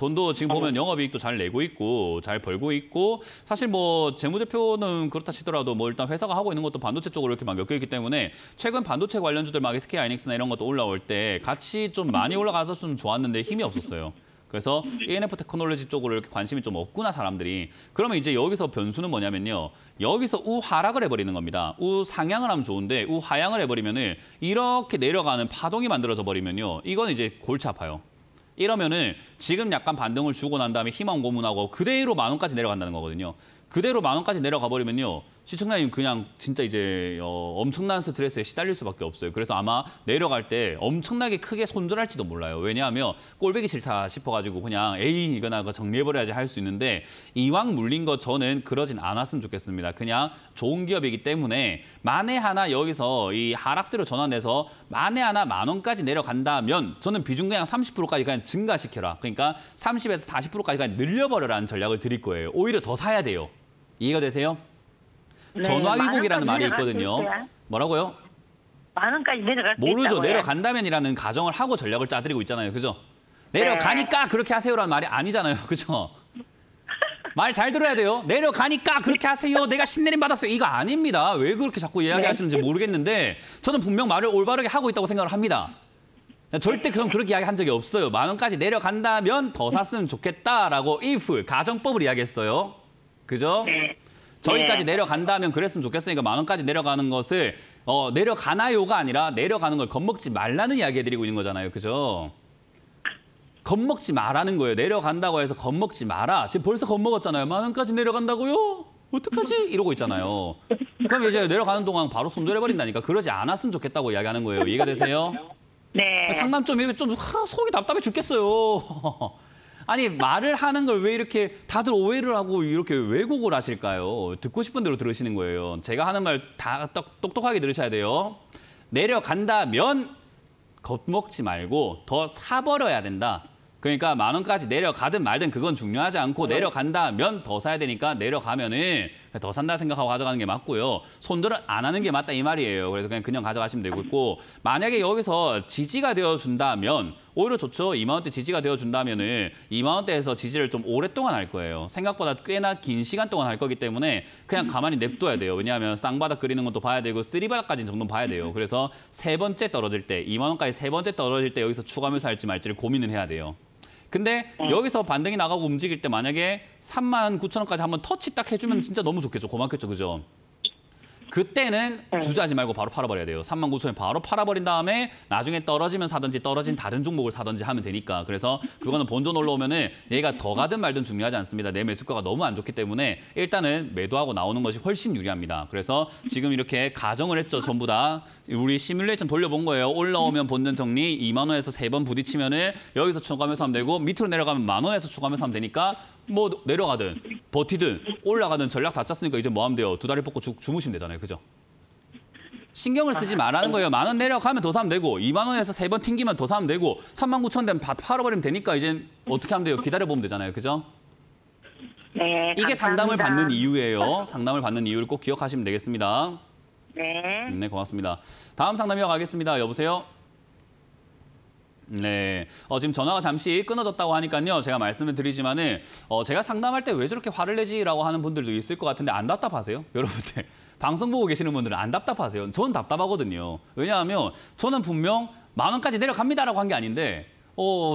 돈도 지금 보면 영업이익도 잘 내고 있고 잘 벌고 있고 사실 뭐 재무제표는 그렇다 치더라도 뭐 일단 회사가 하고 있는 것도 반도체 쪽으로 이렇게 막 엮여있기 때문에 최근 반도체 관련주들 막 SK 하이닉스나 이런 것도 올라올 때 같이 좀 많이 올라가서 좀 좋았는데 힘이 없었어요. 그래서 ENF 테크놀로지 쪽으로 이렇게 관심이 좀 없구나 사람들이. 그러면 이제 여기서 변수는 뭐냐면요. 여기서 우하락을 해버리는 겁니다. 우상향을 하면 좋은데 우하향을 해버리면은 이렇게 내려가는 파동이 만들어져 버리면요. 이건 이제 골치 아파요. 이러면은 지금 약간 반등을 주고 난 다음에 희망 고문하고 그대로 10,000원까지 내려간다는 거거든요. 그대로 10,000원까지 내려가 버리면요. 시청자님 그냥 진짜 이제 엄청난 스트레스에 시달릴 수밖에 없어요. 그래서 아마 내려갈 때 엄청나게 크게 손절할지도 몰라요. 왜냐하면 꼴보기 싫다 싶어가지고 그냥 에이 이거나 정리해버려야지 할 수 있는데 이왕 물린 거 저는 그러진 않았으면 좋겠습니다. 그냥 좋은 기업이기 때문에 만에 하나 여기서 이 하락세로 전환돼서 만에 하나 10,000원까지 내려간다면 저는 비중 그냥 30%까지 그냥 증가시켜라. 그러니까 30에서 40%까지 그냥 늘려버려라는 전략을 드릴 거예요. 오히려 더 사야 돼요. 이해가 되세요? 네, 전화위국이라는 말이 있거든요. 뭐라고요? 10,000원까지 내려갈 수 모르죠. 있다고요? 내려간다면이라는 가정을 하고 전략을 짜드리고 있잖아요. 그죠? 내려가니까 네. 그렇게 하세요라는 말이 아니잖아요. 그죠? 말 잘 들어야 돼요. 내려가니까 그렇게 하세요. 내가 신내림 받았어요. 이거 아닙니다. 왜 그렇게 자꾸 이야기하시는지 네. 모르겠는데 저는 분명 말을 올바르게 하고 있다고 생각을 합니다. 절대 그건 그렇게 이야기한 적이 없어요. 10,000원까지 내려간다면 더 샀으면 좋겠다라고 if 가정법을 이야기했어요. 그죠? 네. 저희까지 네. 내려간다면 그랬으면 좋겠으니까 10,000원까지 내려가는 것을 내려가나요가 아니라 내려가는 걸 겁먹지 말라는 이야기 해드리고 있는 거잖아요. 그죠? 겁먹지 말라는 거예요. 내려간다고 해서 겁먹지 마라. 지금 벌써 겁먹었잖아요. 10,000원까지 내려간다고요? 어떡하지? 이러고 있잖아요. 그럼 이제 내려가는 동안 바로 손절해버린다니까. 그러지 않았으면 좋겠다고 이야기하는 거예요. 이해가 되세요? 네. 상담 좀 속이 답답해 죽겠어요. 아니 말을 하는 걸 왜 이렇게 다들 오해를 하고 이렇게 왜곡을 하실까요? 듣고 싶은 대로 들으시는 거예요. 제가 하는 말 다 똑똑하게 들으셔야 돼요. 내려간다면 겁먹지 말고 더 사버려야 된다. 그러니까 10,000원까지 내려가든 말든 그건 중요하지 않고 내려간다면 더 사야 되니까 내려가면은 더 산다 생각하고 가져가는 게 맞고요. 손절은 안 하는 게 맞다 이 말이에요. 그래서 그냥 가져가시면 되고 있고 만약에 여기서 지지가 되어준다면 오히려 좋죠. 20,000원대 지지가 되어준다면은 20,000원대에서 지지를 좀 오랫동안 할 거예요. 생각보다 꽤나 긴 시간 동안 할 거기 때문에 그냥 가만히 냅둬야 돼요. 왜냐하면 쌍바닥 그리는 것도 봐야 되고 쓰리바닥까지 정도는 봐야 돼요. 그래서 세 번째 떨어질 때 20,000원까지 세 번째 떨어질 때 여기서 추가 매수할지 말지를 고민을 해야 돼요. 근데 여기서 반등이 나가고 움직일 때 만약에 39,000원까지 한번 터치 딱 해주면 진짜 너무 좋겠죠. 고맙겠죠. 그죠? 그때는 주저하지 말고 바로 팔아버려야 돼요. 39,000원에 바로 팔아버린 다음에 나중에 떨어지면 사든지 떨어진 다른 종목을 사든지 하면 되니까. 그래서 그거는 본전 올라오면은 얘가 더 가든 말든 중요하지 않습니다. 내 매수가가 너무 안 좋기 때문에 일단은 매도하고 나오는 것이 훨씬 유리합니다. 그래서 지금 이렇게 가정을 했죠. 전부 다. 우리 시뮬레이션 돌려본 거예요. 올라오면 본전 정리 20,000원에서 3번 부딪히면은 여기서 추가 매수하면 되고 밑으로 내려가면 10,000원에서 추가 매수하면 되니까 뭐 내려가든 버티든 올라가든 전략 다 짰으니까 이제 뭐 하면 돼요. 두 다리 뻗고 주무시면 되잖아요. 그죠? 신경을 쓰지 말라는 거예요. 10,000원 내려가면 더 사면 되고 20,000원에서 3번 튕기면 더 사면 되고 39,000원 되면 다 팔아버리면 되니까 이제 어떻게 하면 돼요? 기다려보면 되잖아요. 그죠? 네, 이게 감사합니다. 상담을 받는 이유예요. 상담을 받는 이유를 꼭 기억하시면 되겠습니다. 네. 네, 고맙습니다. 다음 상담이어 가겠습니다. 여보세요? 네, 지금 전화가 잠시 끊어졌다고 하니까요. 제가 말씀을 드리지만은 제가 상담할 때 왜 저렇게 화를 내지라고 하는 분들도 있을 것 같은데 안 답답하세요? 여러분들 방송 보고 계시는 분들은 안 답답하세요? 저는 답답하거든요. 왜냐하면 저는 분명 10,000원까지 내려갑니다라고 한 게 아닌데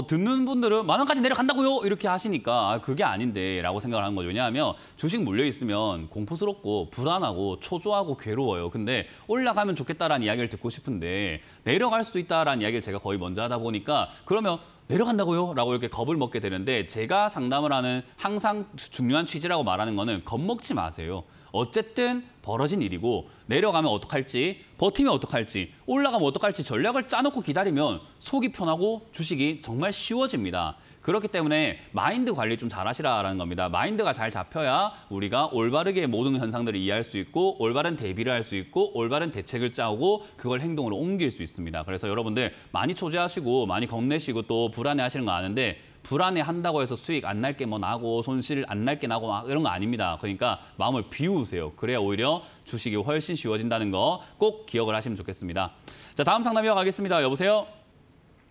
듣는 분들은 10,000원까지 내려간다고요? 이렇게 하시니까 아, 그게 아닌데라고 생각을 하는 거죠. 왜냐하면 주식 물려 있으면 공포스럽고 불안하고 초조하고 괴로워요. 근데 올라가면 좋겠다라는 이야기를 듣고 싶은데 내려갈 수도 있다라는 이야기를 제가 거의 먼저 하다 보니까 그러면 내려간다고요? 라고 이렇게 겁을 먹게 되는데 제가 상담을 하는 항상 중요한 취지라고 말하는 거는 겁먹지 마세요. 어쨌든 벌어진 일이고 내려가면 어떡할지, 버티면 어떡할지, 올라가면 어떡할지 전략을 짜놓고 기다리면 속이 편하고 주식이 정말 쉬워집니다. 그렇기 때문에 마인드 관리 좀 잘하시라는 겁니다. 마인드가 잘 잡혀야 우리가 올바르게 모든 현상들을 이해할 수 있고 올바른 대비를 할 수 있고 올바른 대책을 짜고 그걸 행동으로 옮길 수 있습니다. 그래서 여러분들 많이 초조하시고 많이 겁내시고 또 불안해하시는 거 아는데 불안해한다고 해서 수익 안 날 게 뭐 나고 손실 안 날 게 나고 막 이런 거 아닙니다. 그러니까 마음을 비우세요. 그래야 오히려 주식이 훨씬 쉬워진다는 거 꼭 기억을 하시면 좋겠습니다. 자, 다음 상담 이어가겠습니다. 여보세요?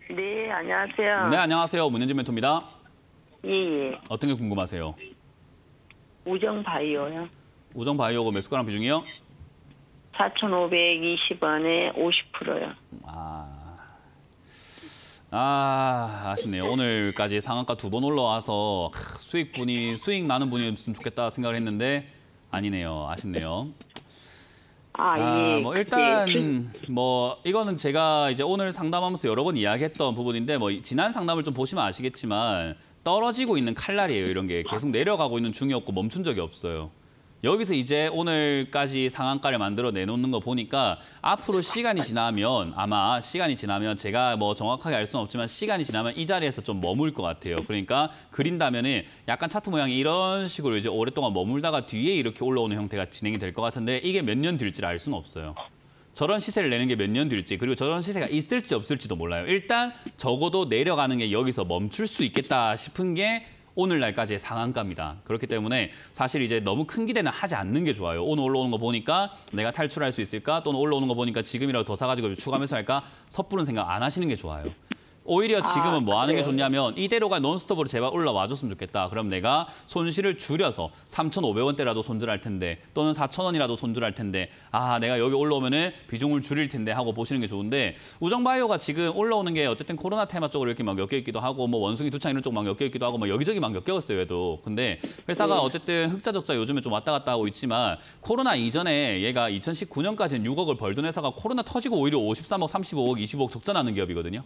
네, 안녕하세요. 네, 안녕하세요. 문현지 멘토입니다. 예. 어떤 게 궁금하세요? 우정바이오요. 우정바이오고 매수가랑 비중이요? 4,520원에 50%요. 아쉽네요. 오늘까지 상한가 2번 올라와서 수익 나는 분이었으면 좋겠다 생각을 했는데 아니네요. 아쉽네요. 예. 뭐 일단 뭐 이거는 제가 이제 오늘 상담하면서 여러 번 이야기했던 부분인데 뭐 지난 상담을 좀 보시면 아시겠지만 떨어지고 있는 칼날이에요. 이런 게 계속 내려가고 있는 중이었고 멈춘 적이 없어요. 여기서 이제 오늘까지 상한가를 만들어 내놓는 거 보니까 앞으로 시간이 지나면 제가 뭐 정확하게 알 수는 없지만 시간이 지나면 이 자리에서 좀 머물 것 같아요. 그러니까 그린다면은 약간 차트 모양이 이런 식으로 이제 오랫동안 머물다가 뒤에 이렇게 올라오는 형태가 진행이 될 것 같은데 이게 몇 년 뒤일지를 알 수는 없어요. 저런 시세를 내는 게 몇 년 뒤일지 그리고 저런 시세가 있을지 없을지도 몰라요. 일단 적어도 내려가는 게 여기서 멈출 수 있겠다 싶은 게 오늘날까지의 상한가입니다. 그렇기 때문에 사실 이제 너무 큰 기대는 하지 않는 게 좋아요. 오늘 올라오는 거 보니까 내가 탈출할 수 있을까? 또는 올라오는 거 보니까 지금이라도 더 사가지고 추가하면서 할까? 섣부른 생각 안 하시는 게 좋아요. 오히려 지금은 뭐 하는 게 좋냐면 이대로가 논스톱으로 제발 올라와줬으면 좋겠다. 그럼 내가 손실을 줄여서 3,500원대라도 손절할 텐데 또는 4,000원이라도 손절할 텐데 내가 여기 올라오면은 비중을 줄일 텐데 하고 보시는 게 좋은데 우정바이오가 지금 올라오는 게 어쨌든 코로나 테마 쪽으로 이렇게 막 엮여 있기도 하고 뭐 원숭이 두창 이런 쪽 막 엮여 있기도 하고 막 여기저기 막 엮였어요. 얘도. 근데 회사가 어쨌든 흑자적자 요즘에 좀 왔다 갔다 하고 있지만 코로나 이전에 얘가 2019년까지는 6억을 벌던 회사가 코로나 터지고 오히려 53억, 35억, 20억 적자 나는 기업이거든요.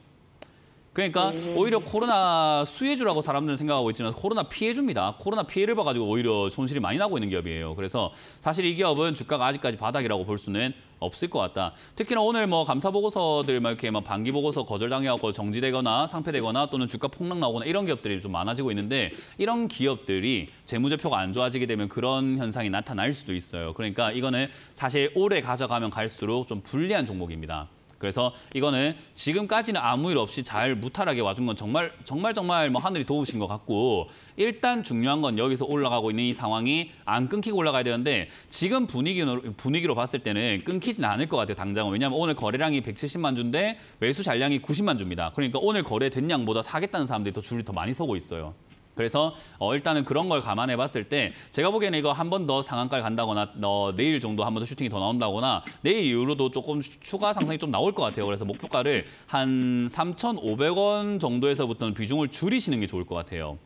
그러니까 오히려 코로나 수혜주라고 사람들은 생각하고 있지만 코로나 피해주입니다. 코로나 피해를 봐가지고 오히려 손실이 많이 나고 있는 기업이에요. 그래서 사실 이 기업은 주가가 아직까지 바닥이라고 볼 수는 없을 것 같다. 특히나 오늘 뭐 감사 보고서들 막 이렇게 막 반기 보고서 거절당해갖고 정지되거나 상폐되거나 또는 주가 폭락 나오거나 이런 기업들이 좀 많아지고 있는데 이런 기업들이 재무제표가 안 좋아지게 되면 그런 현상이 나타날 수도 있어요. 그러니까 이거는 사실 오래 가져가면 갈수록 좀 불리한 종목입니다. 그래서 이거는 지금까지는 아무 일 없이 잘 무탈하게 와준 건 정말 뭐 하늘이 도우신 것 같고 일단 중요한 건 여기서 올라가고 있는 이 상황이 안 끊기고 올라가야 되는데 지금 분위기로 봤을 때는 끊기진 않을 것 같아요. 당장은. 왜냐하면 오늘 거래량이 170만 주인데 매수 잔량이 90만 주입니다. 그러니까 오늘 거래된 양보다 사겠다는 사람들이 더 줄이 더 많이 서고 있어요. 그래서 일단은 그런 걸 감안해 봤을 때 제가 보기에는 이거 한 번 더 상한가를 간다거나 내일 정도 한 번 더 슈팅이 더 나온다거나 내일 이후로도 조금 추가 상승이 좀 나올 것 같아요. 그래서 목표가를 한 3,500원 정도에서부터는 비중을 줄이시는 게 좋을 것 같아요.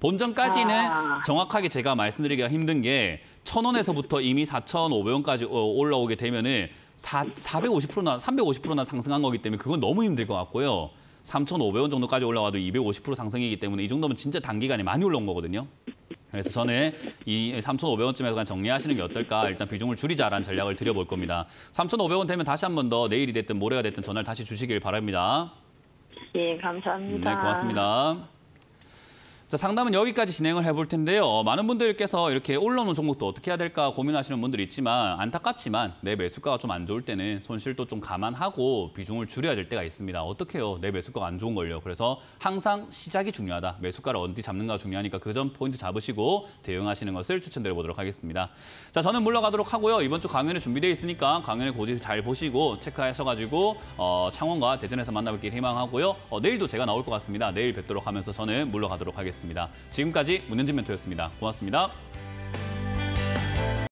본전까지는 정확하게 제가 말씀드리기가 힘든 게 1,000원에서부터 이미 4,500원까지 올라오게 되면은 350%나 상승한 거기 때문에 그건 너무 힘들 것 같고요. 3,500원 정도까지 올라와도 250% 상승이기 때문에 이 정도면 진짜 단기간에 많이 올라온 거거든요. 그래서 저는 이 3,500원쯤에서 정리하시는 게 어떨까? 일단 비중을 줄이자라는 전략을 드려볼 겁니다. 3,500원 되면 다시 한 번 더 내일이 됐든 모레가 됐든 전화를 다시 주시길 바랍니다. 예, 감사합니다. 네, 고맙습니다. 자, 상담은 여기까지 진행을 해볼 텐데요. 많은 분들께서 이렇게 올라오는 종목도 어떻게 해야 될까 고민하시는 분들이 있지만 안타깝지만 내 매수가가 좀 안 좋을 때는 손실도 좀 감안하고 비중을 줄여야 될 때가 있습니다. 어떡해요? 내 매수가가 안 좋은 걸요. 그래서 항상 시작이 중요하다. 매수가를 어디 잡는가가 중요하니까 그 점 포인트 잡으시고 대응하시는 것을 추천드려보도록 하겠습니다. 자, 저는 물러가도록 하고요. 이번 주 강연에 준비되어 있으니까 강연의 고지 잘 보시고 체크하셔가지고 창원과 대전에서 만나뵙길 희망하고요. 내일도 제가 나올 것 같습니다. 내일 뵙도록 하면서 저는 물러가도록 하겠습니다. 지금까지 문현지 멘토였습니다. 고맙습니다.